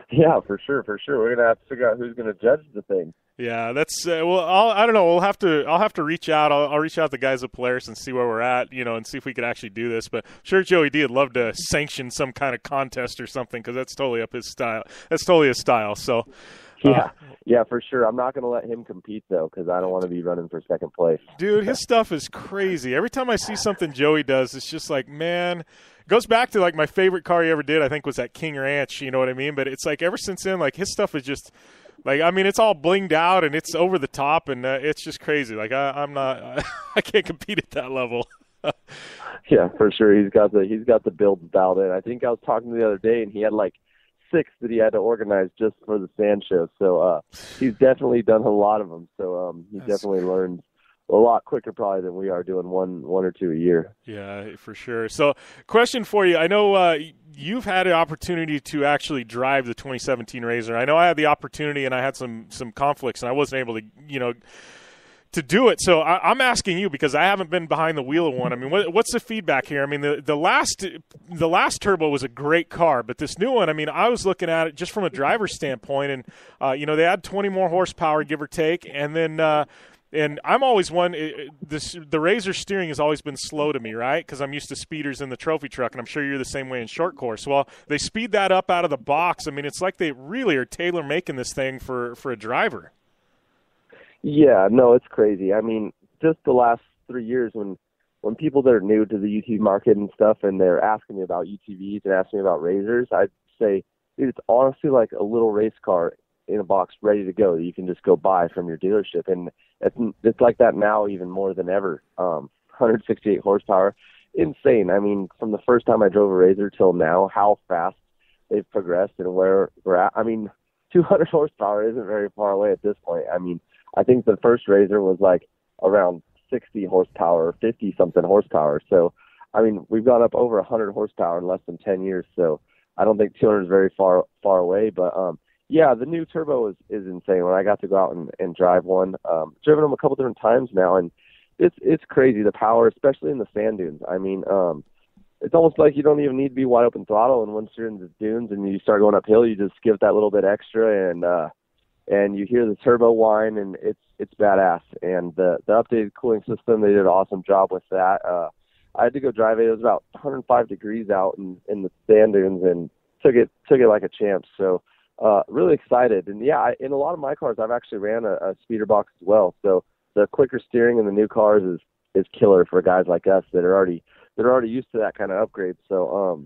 Yeah, for sure. We're going to have to figure out who's going to judge the thing. Yeah, that's I don't know. I'll have to reach out. I'll reach out to the guys at Polaris and see where we're at, you know, and see if we could actually do this. But I'm sure Joey D would love to sanction some kind of contest or something, because that's totally up his style. That's totally his style. So. Yeah, for sure. I'm not going to let him compete, though, because I don't want to be running for second place. Dude, his stuff is crazy. Every time I see something Joey does, it's just like, man, it goes back to, like, my favorite car he ever did, I think, was that King Ranch, you know what I mean? But it's like ever since then, like, his stuff is just – like, I mean, it's all blinged out and it's over the top, and it's just crazy. Like, I can't compete at that level. Yeah, for sure. He's got the build dialed in. I think I was talking the other day, and he had like 6 that he had to organize just for the sand show. So he's definitely done a lot of them. So definitely learned a lot quicker probably than we are, doing one or two a year. Yeah, for sure. So, question for you. I know you've had an opportunity to actually drive the 2017 RZR. I know I had the opportunity, and I had some conflicts, and I wasn't able to, you know, to do it. So I'm asking you, because I haven't been behind the wheel of one. I mean, what's the feedback here? I mean, the last turbo was a great car, but this new one, I mean, I was looking at it just from a driver's standpoint, and you know, they had 20 more horsepower, give or take, and then and I'm always one. The RZR steering has always been slow to me, right? Because I'm used to speeders in the trophy truck, and I'm sure you're the same way in short course. Well, they speed that up out of the box. I mean, it's like they really are tailor making this thing for a driver. Yeah, no, it's crazy. I mean, just the last 3 years, when people that are new to the UTV market and stuff, and they're asking me about UTVs and asking me about RZRs, I'd say, dude, it's honestly like a little race car in a box ready to go that you can just go buy from your dealership. And it's like that now even more than ever. 168 horsepower, insane. I mean, from the first time I drove a RZR till now, how fast they've progressed and where we're at. I mean, 200 horsepower isn't very far away at this point. I mean, I think the first RZR was like around 60 horsepower, 50 something horsepower. So, I mean, we've gone up over 100 horsepower in less than 10 years. So I don't think 200 is very far away, but, yeah, the new turbo is insane. When I got to go out and drive one, driven them a couple different times now. And it's crazy. The power, especially in the sand dunes. I mean, it's almost like you don't even need to be wide open throttle. And once you're in the dunes and you start going uphill, you just give that little bit extra and you hear the turbo whine, and it's badass. And the updated cooling system, they did an awesome job with that. I had to go drive it. It was about 105 degrees out in the sand dunes, and took it like a champ. So really excited. And yeah, in a lot of my cars, I've actually ran a speeder box as well. So the quicker steering in the new cars is killer for guys like us that are already used to that kind of upgrade. So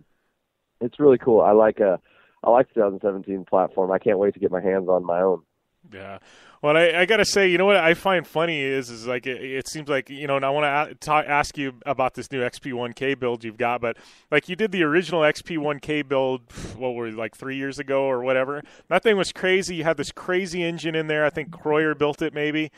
it's really cool. I like the 2017 platform. I can't wait to get my hands on my own. Yeah. Well, I got to say, you know what I find funny is like, it seems like, you know, and I want to ask you about this new XP1K build you've got, but like you did the original XP1K build, what were it, like 3 years ago or whatever. That thing was crazy. You had this crazy engine in there. I think Croyer built it maybe,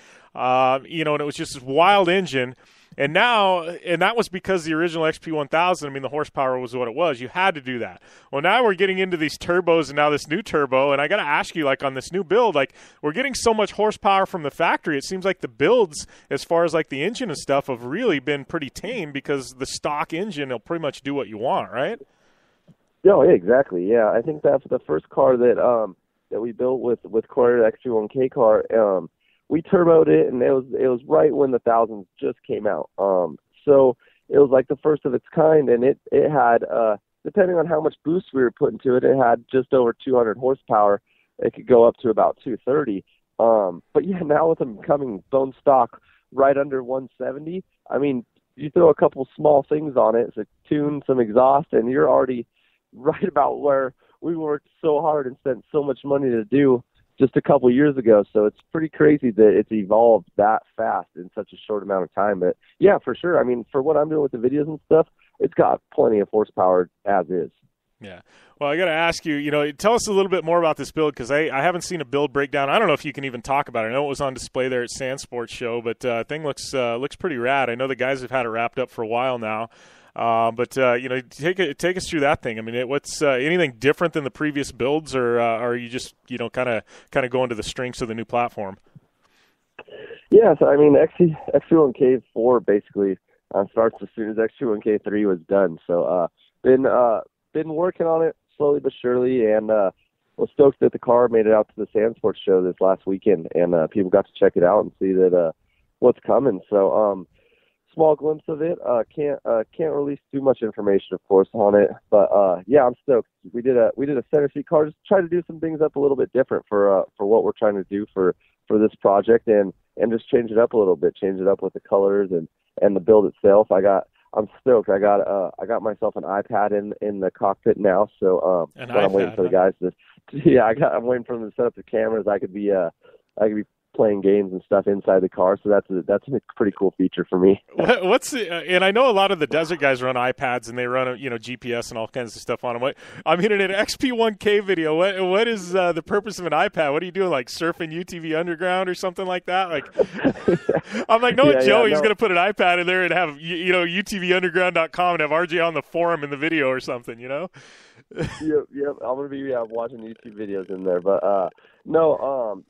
you know, and it was just this wild engine. And now, and that was because the original XP1000, I mean, the horsepower was what it was. You had to do that. Well, now we're getting into these turbos and now this new turbo. And I got to ask you, like, on this new build, like, we're getting so much horsepower from the factory. It seems like the builds, as far as like the engine and stuff, have really been pretty tame because the stock engine will pretty much do what you want, right? No, yeah, exactly. Yeah, I think that's the first car that we built with Corey XP1K car. We turboed it, and it was right when the thousands just came out. So it was like the first of its kind, and it had, depending on how much boost we were putting to it, it had just over 200 horsepower. It could go up to about 230. But yeah, now with them coming bone stock right under 170, I mean, you throw a couple small things on it, so tune, some exhaust, and you're already right about where we worked so hard and spent so much money to do just a couple years ago. So it's pretty crazy that it's evolved that fast in such a short amount of time. But yeah, for sure. I mean, for what I'm doing with the videos and stuff, it's got plenty of horsepower as is. Yeah. Well, I got to ask you, you know, tell us a little bit more about this build, because I haven't seen a build breakdown. I don't know if you can even talk about it. I know it was on display there at Sand Sports Show, but thing looks pretty rad. I know the guys have had it wrapped up for a while now. But you know, take us through that thing. I mean, what's anything different than the previous builds, or are you just, you know, kind of going to the strengths of the new platform? Yeah, so I mean, XP1K4 basically starts as soon as XP1K3 was done. So been working on it slowly but surely, and was stoked that the car made it out to the Sand Sports Show this last weekend, and people got to check it out and see that what's coming. So. Small glimpse of it. Can't release too much information, of course, on it. But yeah, I'm stoked. We did a center seat car. Just try to do some things up a little bit different for what we're trying to do for this project, and just change it up a little bit. Change it up with the colors and the build itself. I'm stoked. I got myself an iPad in the cockpit now. So I'm waiting for the guys to. Yeah, I'm waiting for them to set up the cameras. I could be playing games and stuff inside the car, so that's a pretty cool feature for me. And I know a lot of the desert guys run iPads and they run, you know, GPS and all kinds of stuff on them. I mean, in an XP1K video, what is the purpose of an iPad? What are you doing, like surfing UTV Underground or something like that? Like, I'm like, Joey's gonna put an iPad in there and have, you know, UTVUnderground.com and have RJ on the forum in the video or something, you know. Yep. I'm gonna be watching YouTube videos in there, but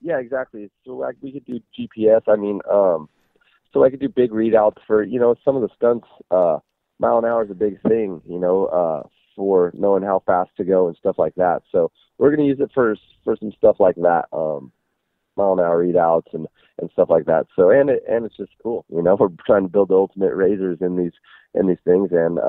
yeah, exactly. So like we could do GPS. I mean, so I could do big readouts for, you know, some of the stunts. Mile an hour is a big thing, you know, for knowing how fast to go and stuff like that. So we're gonna use it for some stuff like that, mile an hour readouts and stuff like that. So and it's just cool, you know. We're trying to build the ultimate razors in these things, and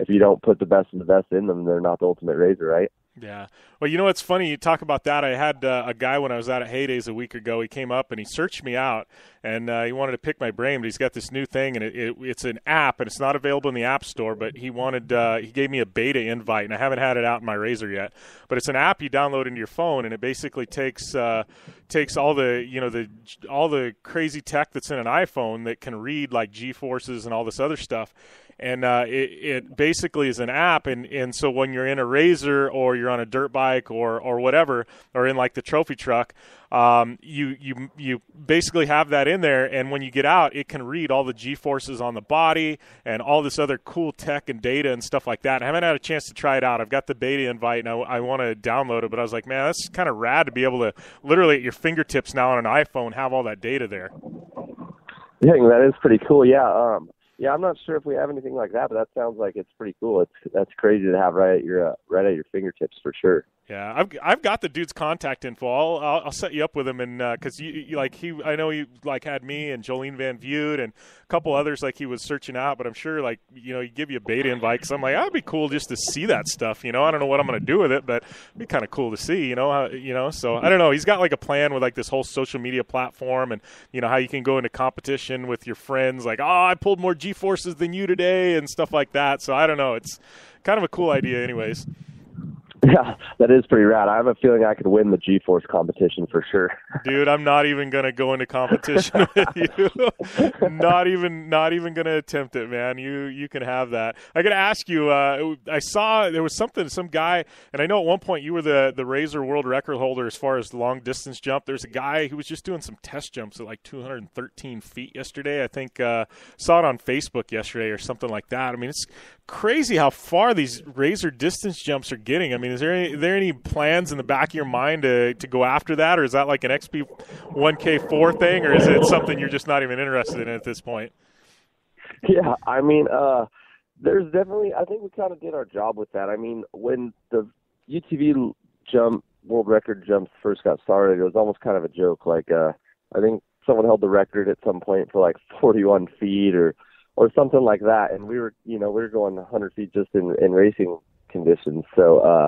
if you don't put the best of the best in them, they're not the ultimate razor, right? Yeah. Well, you know, it's funny. You talk about that. I had a guy when I was out at Heydays a week ago. He came up and he searched me out, and he wanted to pick my brain, but he's got this new thing, and it's an app, and it's not available in the App Store, but he wanted he gave me a beta invite, and I haven't had it out in my razor yet. But it's an app you download into your phone, and it basically takes all the, you know, all the crazy tech that's in an iPhone that can read like G-forces and all this other stuff. And it basically is an app, and so when you're in a razor or you're on a dirt bike or whatever, or in like the trophy truck, you basically have that in there, and when you get out, it can read all the G-forces on the body and all this other cool tech and data and stuff like that. I haven't had a chance to try it out. I've got the beta invite, and I want to download it, but I was like, man, that's kind of rad to be able to literally at your fingertips now on an iPhone have all that data there. Yeah, that is pretty cool. Yeah, yeah, I'm not sure if we have anything like that, but that sounds like it's pretty cool. That's crazy to have right at your fingertips for sure. Yeah, I've got the dude's contact info. I'll set you up with him, and because I know he had me and Jolene Van Butte and a couple others he was searching out. But I'm sure he give you a beta invite. Cause I'm like, that'd be cool just to see that stuff. I don't know what I'm gonna do with it, but it'd be kind of cool to see. So I don't know. He's got a plan with this whole social media platform, and how you can go into competition with your friends. I pulled more G-forces than you today, and stuff like that. So I don't know. It's kind of a cool idea, anyways. Yeah, that is pretty rad. I have a feeling I could win the G-Force competition for sure. Dude, I'm not even going to go into competition with you. Not even going to attempt it, man. You can have that. I got to ask you, I saw there was some guy, and I know at one point you were the Razor world record holder as far as long-distance jump. There's a guy who was just doing some test jumps at 213 feet yesterday. I think saw it on Facebook yesterday or something like that. I mean, it's crazy how far these Razor distance jumps are getting. I mean, is there any plans in the back of your mind to go after that, or is that an XP 1K4 thing, or is it something you're just not even interested in at this point? Yeah, I mean, there's definitely, I think we kind of did our job with that. I mean, when the UTV jump, world record jumps first got started, it was almost kind of a joke. I think someone held the record at some point for 41 feet or something like that. And we were, we were going 100 feet just in racing conditions. So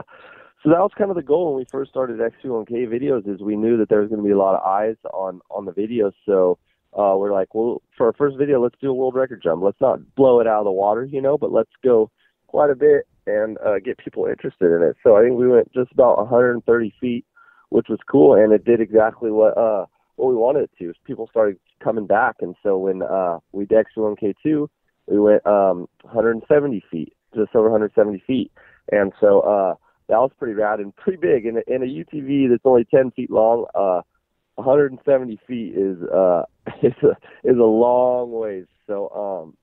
that was kind of the goal when we first started X21K videos, is we knew that there was going to be a lot of eyes on the video. So we're well, for our first video, let's do a world record jump. Let's not blow it out of the water, but let's go quite a bit and get people interested in it. So I think we went just about 130 feet, which was cool. And it did exactly what we wanted it to. People started coming back, and so when we did X1K2, we went 170 feet, just over 170 feet, and so that was pretty rad and pretty big. In a UTV that's only 10 feet long, 170 feet is a long ways. So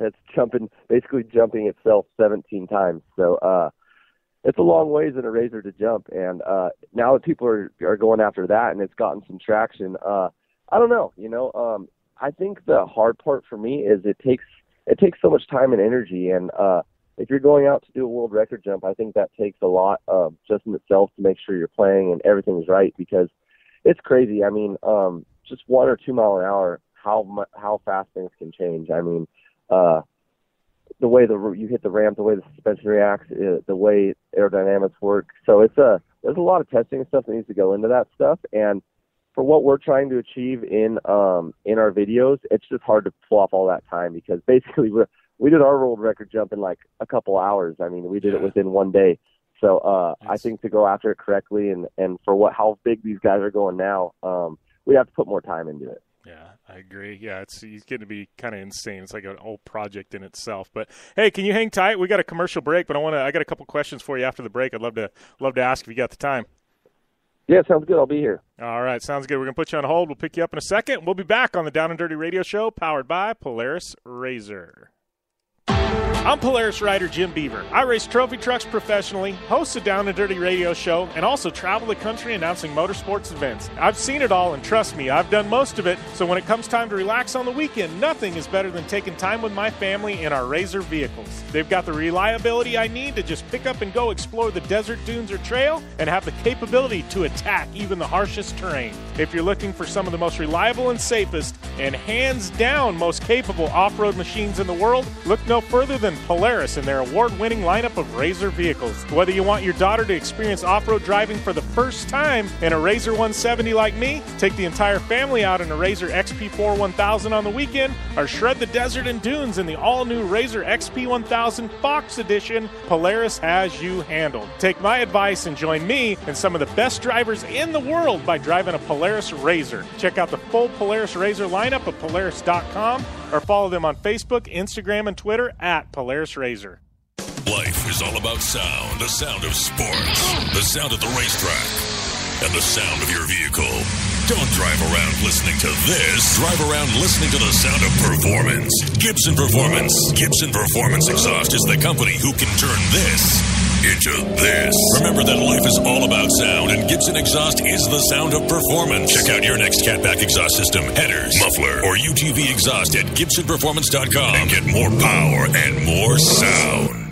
that's basically jumping itself 17 times. So it's a long ways in a Razor to jump, and now that people are going after that, and it's gotten some traction. I don't know, I think the hard part for me is it takes so much time and energy, and if you're going out to do a world record jump, I think that takes a lot just in itself to make sure you're playing and everything's right, because it's crazy. I mean, just 1 or 2 mile an hour, how fast things can change. I mean, the way you hit the ramp, the way the suspension reacts, the way aerodynamics work. So there's a lot of testing and stuff that needs to go into that stuff, and for what we're trying to achieve in our videos, it's just hard to pull off all that time, because basically we did our world record jump in a couple hours. I mean, we did it within 1 day. So I think to go after it correctly and for how big these guys are going now, we have to put more time into it. Yeah, I agree. Yeah, it's getting to be kind of insane. It's an old project in itself. But hey, can you hang tight? We got a commercial break, but I got a couple questions for you after the break. I'd love to ask if you got the time. Yeah, sounds good. I'll be here. All right, sounds good. We're going to put you on hold. We'll pick you up in a second. We'll be back on the Down and Dirty Radio Show, powered by Polaris Razor. I'm Polaris rider Jim Beaver. I race trophy trucks professionally, host a Down and Dirty Radio Show, and also travel the country announcing motorsports events. I've seen it all, and trust me, I've done most of it, so when it comes time to relax on the weekend, nothing is better than taking time with my family in our RZR vehicles. They've got the reliability I need to just pick up and go explore the desert, dunes, or trail, and have the capability to attack even the harshest terrain. If you're looking for some of the most reliable and safest, and hands down most capable off-road machines in the world, look no further than Polaris and their award-winning lineup of RZR vehicles. Whether you want your daughter to experience off-road driving for the first time in a RZR 170 like me, take the entire family out in a RZR XP4 1000 on the weekend, or shred the desert and dunes in the all-new RZR XP 1000 Fox Edition, Polaris has you handled. Take my advice and join me and some of the best drivers in the world by driving a Polaris RZR. Check out the full Polaris RZR lineup at Polaris.com or follow them on Facebook, Instagram, and Twitter at Polaris Razor. Life is all about sound. The sound of sports. The sound of the racetrack. and the sound of your vehicle. Don't drive around listening to this. Drive around listening to the sound of performance. Gibson Performance. Gibson Performance Exhaust is the company who can turn this into this. Remember that life is all about sound, and Gibson Exhaust is the sound of performance. Check out your next catback exhaust system, headers, muffler, or UTV exhaust at GibsonPerformance.com and get more power and more sound.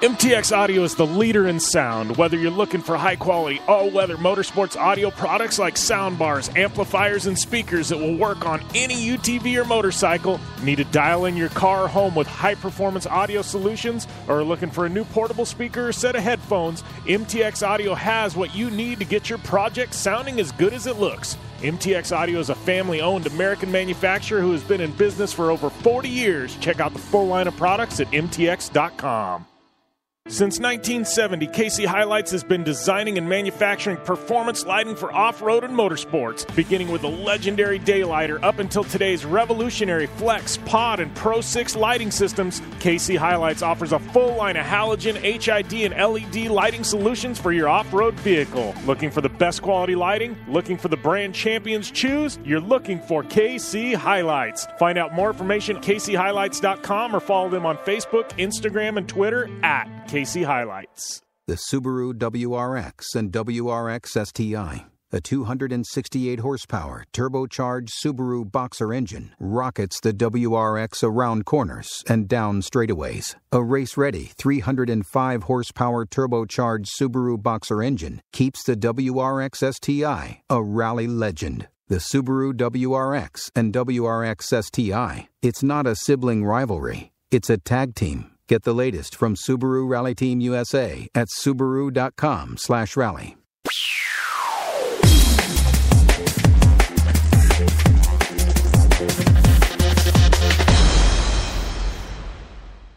MTX Audio is the leader in sound. Whether you're looking for high-quality, all-weather motorsports audio products like soundbars, amplifiers, and speakers that will work on any UTV or motorcycle, need to dial in your car or home with high-performance audio solutions, or looking for a new portable speaker or set of headphones, MTX Audio has what you need to get your project sounding as good as it looks. MTX Audio is a family-owned American manufacturer who has been in business for over 40 years. Check out the full line of products at MTX.com. Since 1970, KC Highlights has been designing and manufacturing performance lighting for off-road and motorsports, beginning with the legendary Daylighter up until today's revolutionary Flex, Pod, and Pro 6 lighting systems. KC Highlights offers a full line of halogen, HID, and LED lighting solutions for your off-road vehicle. Looking for the best quality lighting? Looking for the brand champions choose? You're looking for KC Highlights. Find out more information at kchighlights.com or follow them on Facebook, Instagram, and Twitter at KC Highlights. The Subaru WRX and WRX STI, a 268-horsepower turbocharged Subaru boxer engine, rockets the WRX around corners and down straightaways. A race-ready 305-horsepower turbocharged Subaru boxer engine keeps the WRX STI a rally legend. The Subaru WRX and WRX STI, it's not a sibling rivalry, it's a tag team. Get the latest from Subaru Rally Team USA at Subaru.com/rally.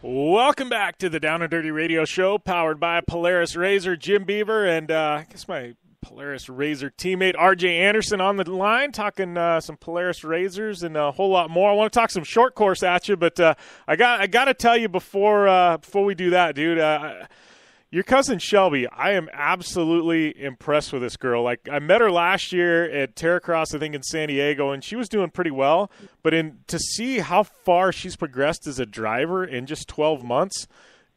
Welcome back to the Down and Dirty Radio Show, powered by Polaris RZR. Jim Beaver and I guess my Polaris RZR teammate R.J. Anderson on the line, talking some Polaris RZRs and a whole lot more. I want to talk some short course at you, but I got to tell you before we do that, dude, your cousin Shelby, I am absolutely impressed with this girl. Like, I met her last year at Terracross, I think, in San Diego, and she was doing pretty well. But to see how far she's progressed as a driver in just 12 months,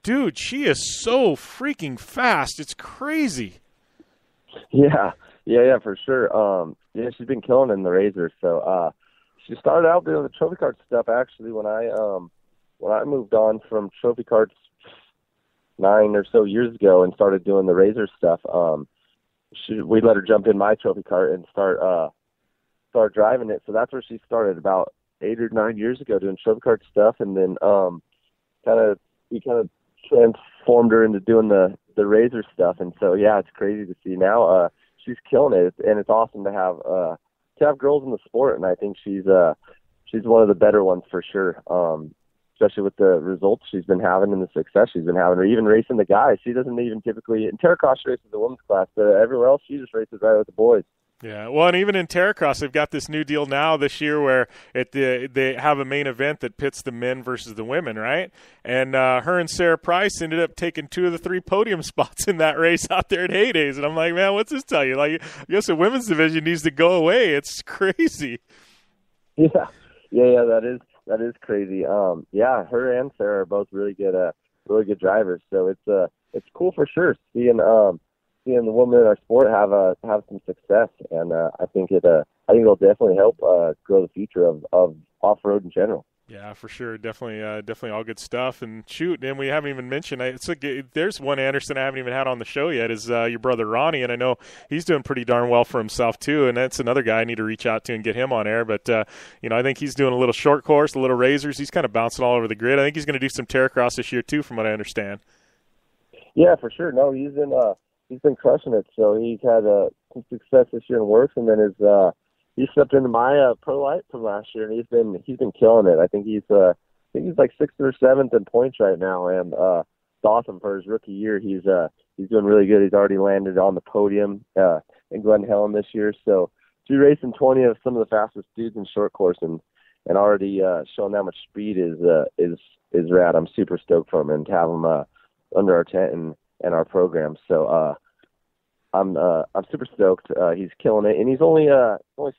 dude, she is so freaking fast. It's crazy. Yeah, for sure. She's been killing in the RZR. So she started out doing the trophy cart stuff actually when I moved on from trophy carts 9 or so years ago and started doing the RZR stuff. We let her jump in my trophy cart and start driving it. So that's where she started about 8 or 9 years ago doing trophy cart stuff, and then we transformed her into doing the RZR stuff. And so yeah, it's crazy to see now. She's killing it, and it's awesome to have girls in the sport, and I think she's one of the better ones for sure, especially with the results she's been having and the success she's been having, or even racing the guys. She doesn't even typically in Terracross she races the women's class, but everywhere else she just races right with the boys. Yeah, well, and even in Terracross, they've got this new deal now this year where they have a main event that pits the men versus the women, right? And her and Sarah Price ended up taking 2 of the 3 podium spots in that race out there at Heydays. And I'm like, man, what's this tell you? Like, I guess the women's division needs to go away. It's crazy. Yeah, that is crazy. Her and Sarah are both really good drivers. So it's cool for sure seeing the women in our sport have some success, and I think it'll definitely help grow the future of off-road in general. Yeah, for sure, definitely all good stuff. And shoot, and we haven't even mentioned there's one Anderson I haven't even had on the show yet is your brother Ronnie, and I know he's doing pretty darn well for himself too. And that's another guy I need to reach out to and get him on air. But I think he's doing a little short course, a little RZRs. He's kind of bouncing all over the grid. I think he's going to do some Terracross this year too, from what I understand. Yeah, for sure. No, he's been crushing it, so he's had some success this year in Works, and then he stepped into my Pro Lite from last year, and he's been killing it. I think he's like 6th or 7th in points right now, and it's awesome for his rookie year. He's doing really good. He's already landed on the podium in Glen Helen this year, so he's racing 20 of some of the fastest dudes in short course, and already showing that much speed is rad. I'm super stoked for him and to have him under our tent and our program. So I'm super stoked. He's killing it, and he's only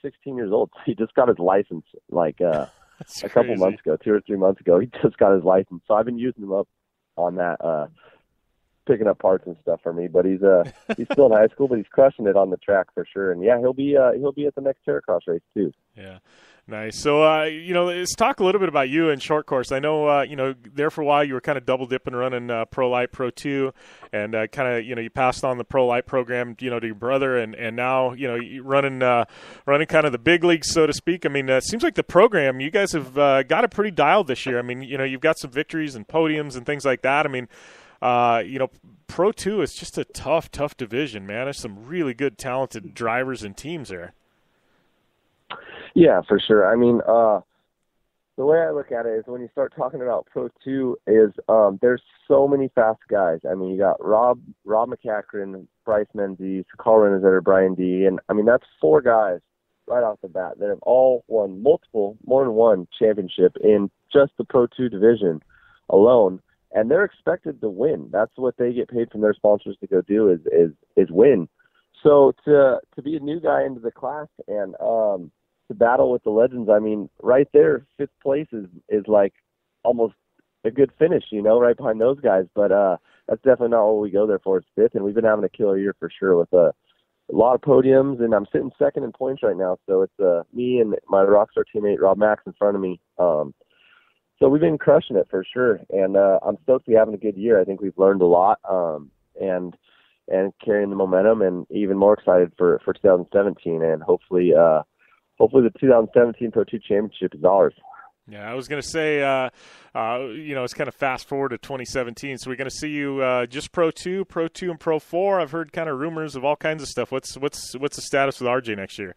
16 years old. He just got his license like 2 or 3 months ago. He just got his license, so I've been using him up on that, picking up parts and stuff for me. But he's still in high school, but he's crushing it on the track for sure. And yeah, he'll be at the next Terracross race too. Yeah. Nice. So, let's talk a little bit about you in short course. I know, there for a while you were kind of double dipping, running Pro Lite, Pro 2, and you passed on the Pro Lite program, to your brother, and now, you're running kind of the big leagues, so to speak. I mean, it seems like the program, you guys have got it pretty dialed this year. I mean, you've got some victories and podiums and things like that. I mean, Pro 2 is just a tough division, man. There's some really good, talented drivers and teams there. Yeah, for sure. I mean, the way I look at it is when you start talking about Pro 2 is there's so many fast guys. I mean, you got Rob McCachran, Bryce Menzies, Carl Rennesetter, Brian Deegan, and I mean, that's 4 guys right off the bat that have all won more than one championship in just the Pro 2 division alone, and they're expected to win. That's what they get paid from their sponsors to go do is win. So to be a new guy into the class and to battle with the legends, I mean, right there, 5th place is like almost a good finish, right behind those guys. But that's definitely not what we go there for. It's 5th, and we've been having a killer year for sure with a lot of podiums, and I'm sitting 2nd in points right now. So it's me and my rockstar teammate Rob Max in front of me. So we've been crushing it for sure, and I'm stoked to be having a good year. I think we've learned a lot, and carrying the momentum, and even more excited for 2017, and hopefully. Hopefully the 2017 Pro 2 Championship is ours. Yeah, I was going to say, it's kind of fast forward to 2017. So we're going to see you just Pro 2, and Pro 4. I've heard kind of rumors of all kinds of stuff. What's the status with RJ next year?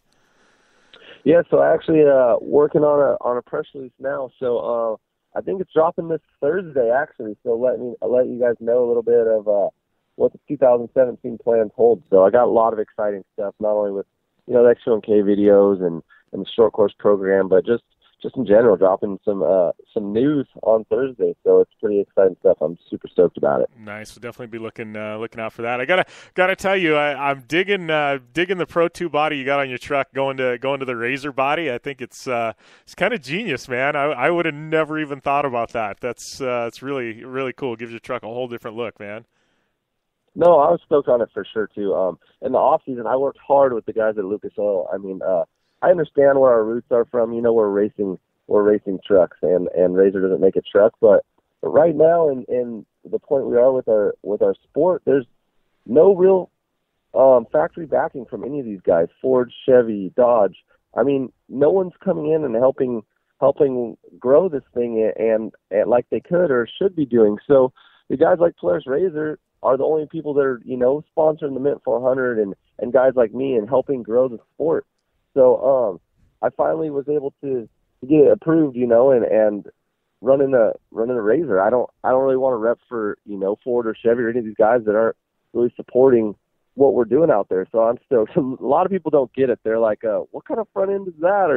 Yeah, so I actually working on a press release now. So I think it's dropping this Thursday, actually. So I'll let you guys know a little bit of what the 2017 plans hold. So I got a lot of exciting stuff, not only with the X1K videos and the short course program, but just in general, dropping some news on Thursday. So it's pretty exciting stuff. I'm super stoked about it. Nice. We'll definitely be looking out for that. I gotta tell you, I'm digging the Pro 2 body you got on your truck, going to the Razor body. I think it's kind of genius, man. I would have never even thought about that. That's really, really cool. It gives your truck a whole different look, man. No, I was stoked on it for sure, too. In the off-season, I worked hard with the guys at Lucas Oil. I mean, I understand where our roots are from. We're racing trucks, and Razor doesn't make a truck. But right now, in the point we are with our sport, there's no real factory backing from any of these guys, Ford, Chevy, Dodge. I mean, no one's coming in and helping grow this thing and like they could or should be doing. So the guys like Polaris Razor are the only people that are, sponsoring the Mint 400 and guys like me and helping grow the sport. So I finally was able to get it approved, and running a Razor. I don't really want to rep for, Ford or Chevy or any of these guys that aren't really supporting what we're doing out there. So I'm stoked. A lot of people don't get it. They're like, what kind of front end is that?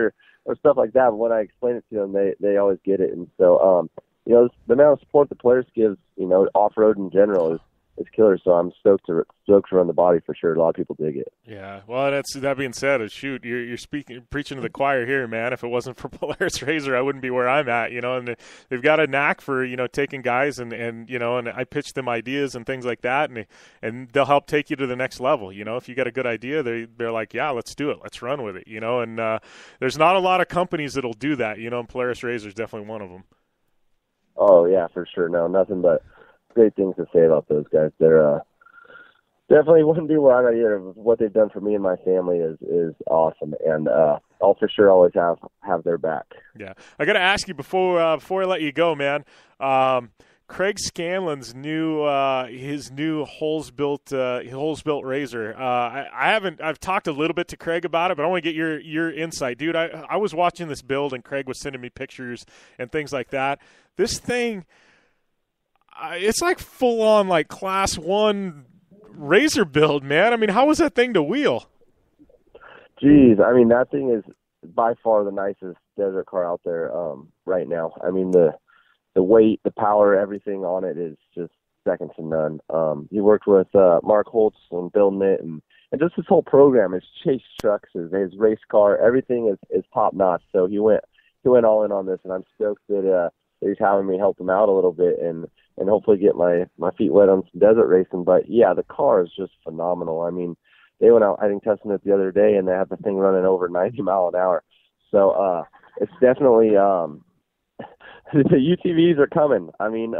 Or stuff like that. But when I explain it to them, they always get it. And so, the amount of support the Polaris gives, off-road in general is killer, so I'm stoked to run the body for sure. A lot of people dig it. Yeah, well, that being said, shoot, you're preaching to the choir here, man. If it wasn't for Polaris Razor, I wouldn't be where I'm at, and they've got a knack for, taking guys and I pitch them ideas and things like that, and they'll help take you to the next level, If you got a good idea, they're like, yeah, let's do it. Let's run with it, and there's not a lot of companies that'll do that, and Polaris Razor is definitely one of them. Oh, yeah, for sure. No, nothing but great things to say about those guys. They're definitely wouldn't be where I'm at either. What they've done for me and my family is awesome, and I'll for sure always have their back. Yeah, I got to ask you before I let you go, man. Craig Scanlon's new holes built Razor. I've talked a little bit to Craig about it, but I want to get your insight, dude. I was watching this build, and Craig was sending me pictures and things like that. This thing, it's like full-on, like, Class 1 Razor build, man. I mean, how was that thing to wheel? Jeez, I mean, that thing is by far the nicest desert car out there right now. I mean, the weight, the power, everything on it is just second to none. He worked with Mark Holtz and Bill Mitt, and just his whole program, his chase trucks, his race car, everything is top notch. So he went all in on this, and I'm stoked that he's having me help him out a little bit and hopefully get my feet wet on some desert racing. But yeah, the car is just phenomenal. I mean, they went out, I think, testing it the other day, and they had the thing running over 90 miles an hour. So it's definitely the UTVs are coming. I mean,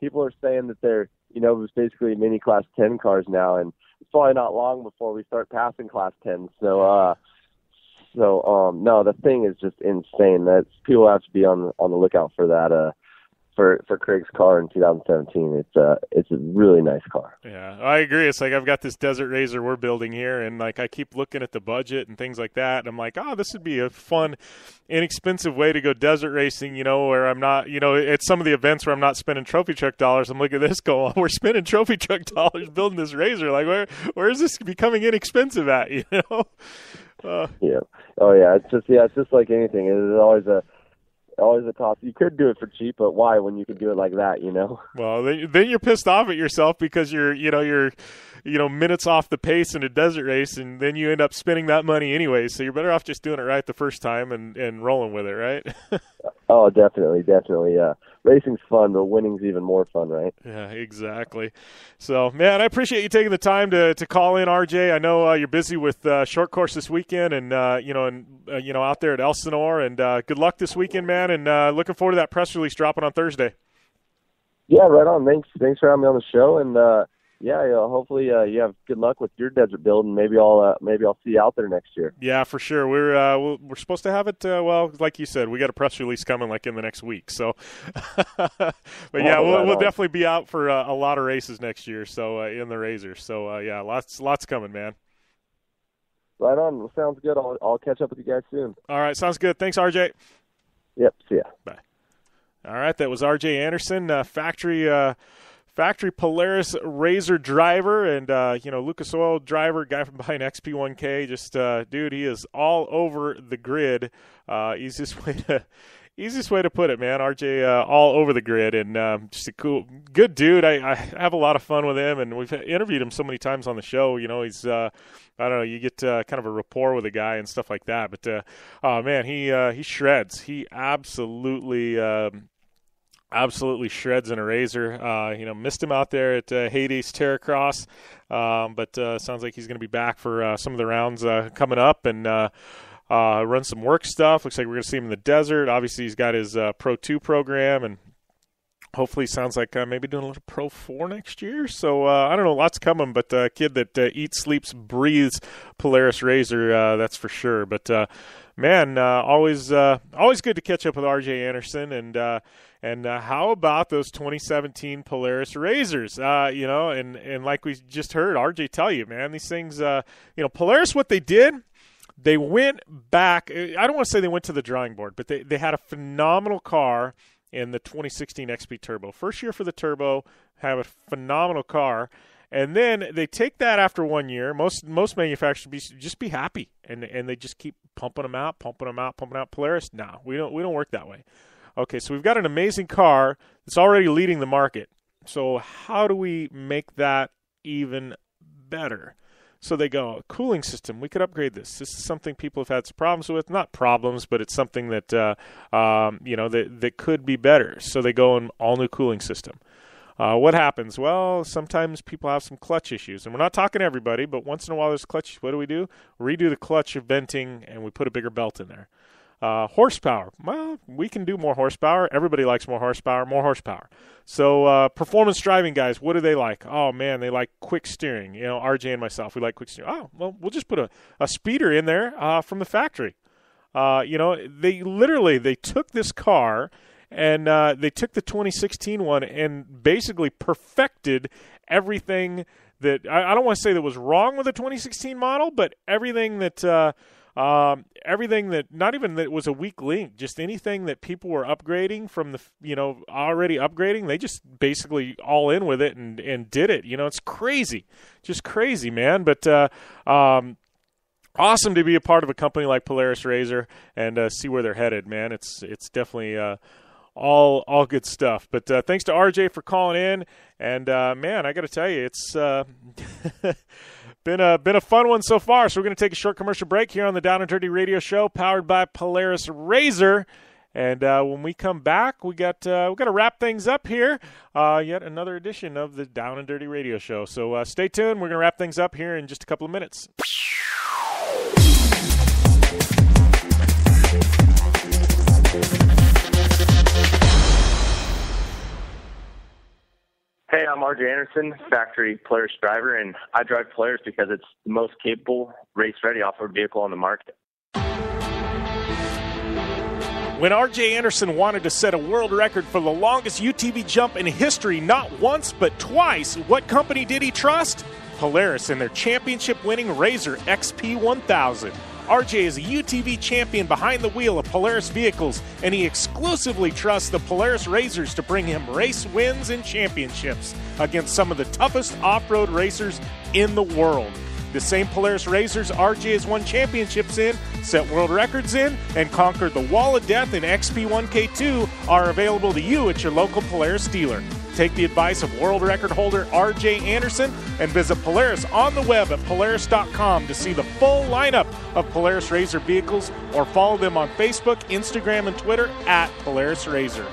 people are saying that they're, it was basically mini class 10 cars now, and it's probably not long before we start passing class 10. So, no, the thing is just insane. That's, people have to be on the lookout for that, for Craig's car in 2017. It's a really nice car. Yeah, I agree. It's like, I've got this Desert Razor we're building here, and like, I keep looking at the budget and things like that, and I'm like, this would be a fun, inexpensive way to go desert racing, where I'm not, at some of the events where I'm not spending trophy truck dollars. I'm looking at this going, we're spending trophy truck dollars building this Razor. Like, where is this becoming inexpensive at, Yeah. Oh yeah. It's just like anything. It's always a toss. You could do it for cheap, but why when you could do it like that, Well, then you're pissed off at yourself because you're minutes off the pace in a desert race, and then you end up spending that money anyway. So you're better off just doing it right the first time and rolling with it, right? Oh, definitely. Yeah. Racing's fun, but winning's even more fun, right? Yeah, exactly. So, man, I appreciate you taking the time to call in, RJ. I know you're busy with short course this weekend and out there at Elsinore. And good luck this weekend, man, and looking forward to that press release dropping on Thursday. Yeah, right on. Thanks for having me on the show. And, hopefully you have good luck with your desert build, and maybe I'll see you out there next year. Yeah, for sure. We're supposed to have it. Well, like you said, we got a press release coming like in the next week. So, but yeah, we'll definitely be out for a lot of races next year. So in the Razor. So yeah, lots coming, man. Right on. Well, sounds good. I'll catch up with you guys soon. All right, sounds good. Thanks, RJ. Yep. See ya. Bye. All right, that was RJ Anderson, Factory Polaris Razor driver and, Lucas Oil driver, guy from behind XP1K. Just, dude, he is all over the grid. Easiest way to put it, man. RJ, all over the grid, and just a cool, good dude. I have a lot of fun with him, and we've interviewed him so many times on the show. He's, you get kind of a rapport with a guy and stuff like that. But, man, he shreds. He absolutely shreds in a Razor. Missed him out there at Hades Terracross, but sounds like he's going to be back for some of the rounds coming up and run some work stuff. Looks like we're going to see him in the desert. Obviously, he's got his Pro 2 program, and hopefully sounds like maybe doing a little Pro 4 next year. So, I don't know, lots coming, but a kid that eats, sleeps, breathes Polaris Razor, that's for sure. But, man, always good to catch up with R.J. Anderson, and how about those 2017 Polaris Razors? And like we just heard R.J. tell you, man, these things, Polaris, what they did, they went back. I don't want to say they went to the drawing board, but they had a phenomenal car in the 2016 XP Turbo. First year for the Turbo, have a phenomenal car. And then they take that after 1 year. Most manufacturers just be happy, and they just keep pumping them out. Polaris, no, we don't work that way. Okay, so we've got an amazing car that's already leading the market. So how do we make that even better? So they go, cooling system, we could upgrade this. This is something people have had some problems with. Not problems, but it's something that, that could be better. So they go an all-new cooling system. What happens? Well, sometimes people have some clutch issues. And we're not talking everybody, but once in a while there's clutch. What do? Redo the clutch venting, and we put a bigger belt in there. Horsepower. Well, we can do more horsepower. Everybody likes more horsepower. So performance driving guys, what do they like? Oh, man, they like quick steering. RJ and myself, we like quick steering. Oh, well, we'll just put a speeder in there from the factory. They took this car and they took the 2016 one and basically perfected everything that – I don't want to say that was wrong with the 2016 model, but everything that everything that, not even that was a weak link, just anything that people were upgrading from the, already upgrading, they just basically all in with it and did it. It's crazy, just crazy, man. But, awesome to be a part of a company like Polaris Razor and see where they're headed, man. It's definitely all good stuff. But thanks to RJ for calling in. And, man, I got to tell you, it's been a fun one so far. So we're going to take a short commercial break here on the Down and Dirty Radio Show, powered by Polaris RZR. And when we come back, we got to wrap things up here. Yet another edition of the Down and Dirty Radio Show. So stay tuned. We're going to wrap things up here in just a couple of minutes. Hey, I'm R.J. Anderson, factory Polaris driver, and I drive Polaris because it's the most capable, race-ready off-road vehicle on the market. When R.J. Anderson wanted to set a world record for the longest UTV jump in history, not once but twice, what company did he trust? Polaris and their championship-winning RZR XP1000. R.J. is a UTV champion behind the wheel of Polaris vehicles, and he exclusively trusts the Polaris RZRs to bring him race wins and championships against some of the toughest off-road racers in the world. The same Polaris RZRs R.J. has won championships in, set world records in, and conquered the Wall of Death in XP1K2 are available to you at your local Polaris dealer. Take the advice of world record holder R.J. Anderson and visit Polaris on the web at Polaris.com to see the full lineup of Polaris RZR vehicles, or follow them on Facebook, Instagram, and Twitter at Polaris RZR.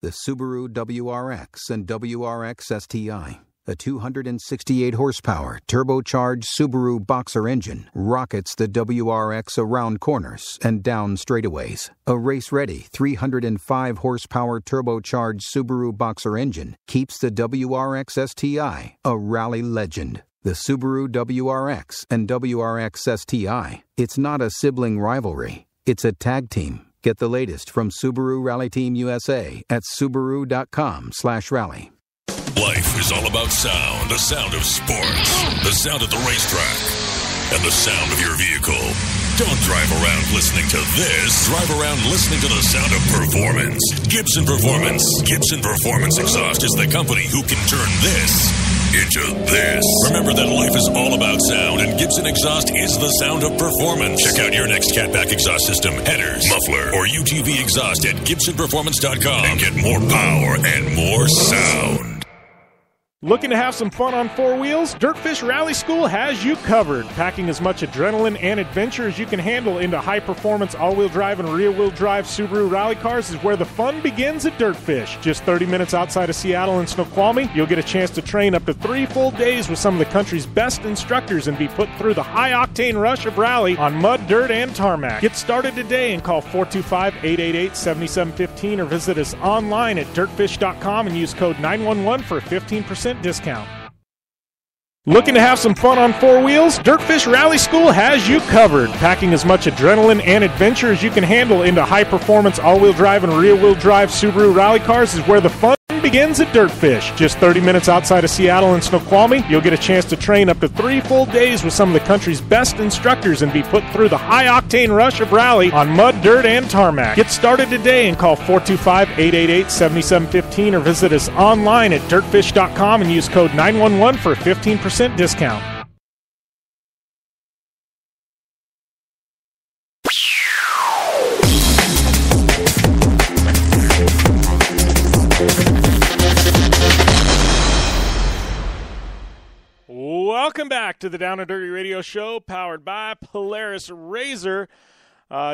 The Subaru WRX and WRX STI, a 268-horsepower turbocharged Subaru boxer engine, rockets the WRX around corners and down straightaways. A race-ready 305-horsepower turbocharged Subaru boxer engine keeps the WRX STI a rally legend. The Subaru WRX and WRX STI, it's not a sibling rivalry, it's a tag team. Get the latest from Subaru Rally Team USA at Subaru.com/rally. Life is all about sound. The sound of sports, the sound of the racetrack, and the sound of your vehicle. Don't drive around listening to this. Drive around listening to the sound of performance. Gibson Performance. Gibson Performance Exhaust is the company who can turn this into this. Remember that life is all about sound, and Gibson Exhaust is the sound of performance. Check out your next catback exhaust system, headers, muffler, or UTV exhaust at GibsonPerformance.com and get more power and more sound. Looking to have some fun on four wheels? Dirtfish Rally School has you covered. Packing as much adrenaline and adventure as you can handle into high-performance all-wheel drive and rear-wheel drive Subaru rally cars is where the fun begins at Dirtfish. Just 30 minutes outside of Seattle and Snoqualmie, you'll get a chance to train up to 3 full days with some of the country's best instructors and be put through the high-octane rush of rally on mud, dirt, and tarmac. Get started today and call 425-888-7715 or visit us online at dirtfish.com and use code 911 for a 15% discount. Looking to have some fun on four wheels? Dirtfish Rally School has you covered. Packing as much adrenaline and adventure as you can handle into high-performance all-wheel drive and rear-wheel drive Subaru rally cars is where the fun begins at Dirtfish. Just 30 minutes outside of Seattle and Snoqualmie, you'll get a chance to train up to 3 full days with some of the country's best instructors and be put through the high-octane rush of rally on mud, dirt, and tarmac. Get started today and call 425-888-7715 or visit us online at dirtfish.com and use code 911 for a 15% discount. Welcome back to the Down and Dirty Radio Show, powered by Polaris RZR.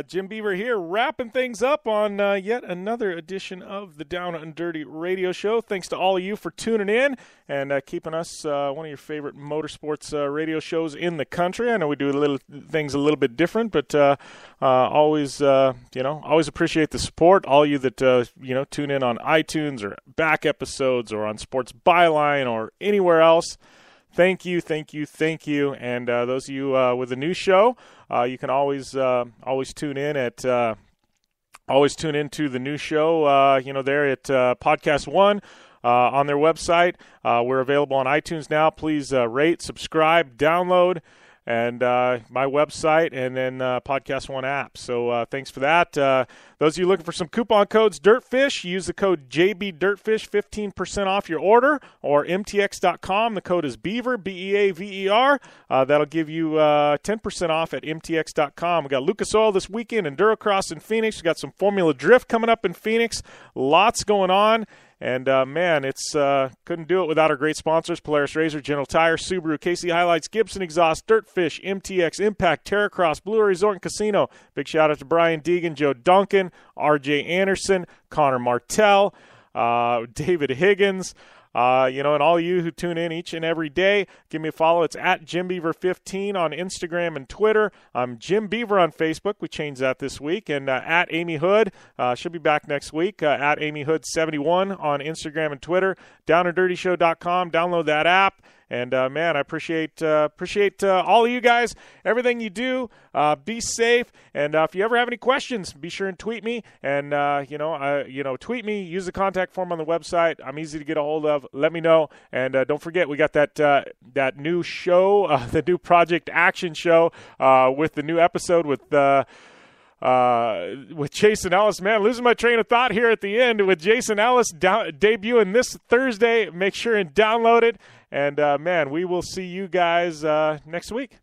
Jim Beaver here, wrapping things up on yet another edition of the Down and Dirty Radio Show. Thanks to all of you for tuning in and keeping us one of your favorite motorsports radio shows in the country. I know we do things a little bit different, but always appreciate the support. All you that tune in on iTunes or back episodes or on Sports Byline or anywhere else. Thank you. And those of you with a new show, you can always tune into the new show, there at Podcast One on their website. We're available on iTunes now. Please rate, subscribe, download. and my website, and then Podcast One app. So thanks for that. Those of you looking for some coupon codes, Dirtfish, use the code JBDirtfish, 15% off your order, or MTX.com. The code is Beaver, B-E-A-V-E-R. That'll give you 10% off at MTX.com. We've got Lucas Oil this weekend, Endurocross in Phoenix. We've got some Formula Drift coming up in Phoenix. Lots going on. And, man, it's couldn't do it without our great sponsors, Polaris RZR, General Tire, Subaru, KC Highlights, Gibson Exhaust, Dirtfish, MTX, Impact, Terracross, Blue Resort and Casino. Big shout-out to Brian Deegan, Joe Duncan, R.J. Anderson, Connor Martell, David Higgins. You know, and all you who tune in each and every day, give me a follow. It's at Jim Beaver 15 on Instagram and Twitter. I'm Jim Beaver on Facebook. We changed that this week. And at Amy Hood, she'll be back next week. At Amy Hood 71 on Instagram and Twitter. DownAndDirtyShow.com. Download that app. And, man, I appreciate all of you guys, everything you do. Be safe. And if you ever have any questions, be sure and tweet me. And, tweet me. Use the contact form on the website. I'm easy to get a hold of. Let me know. And don't forget, we got that new show, the new Project Action show with the new episode with Jason Ellis. Man, losing my train of thought here at the end with Jason Ellis debuting this Thursday. Make sure and download it. And, man, we will see you guys next week.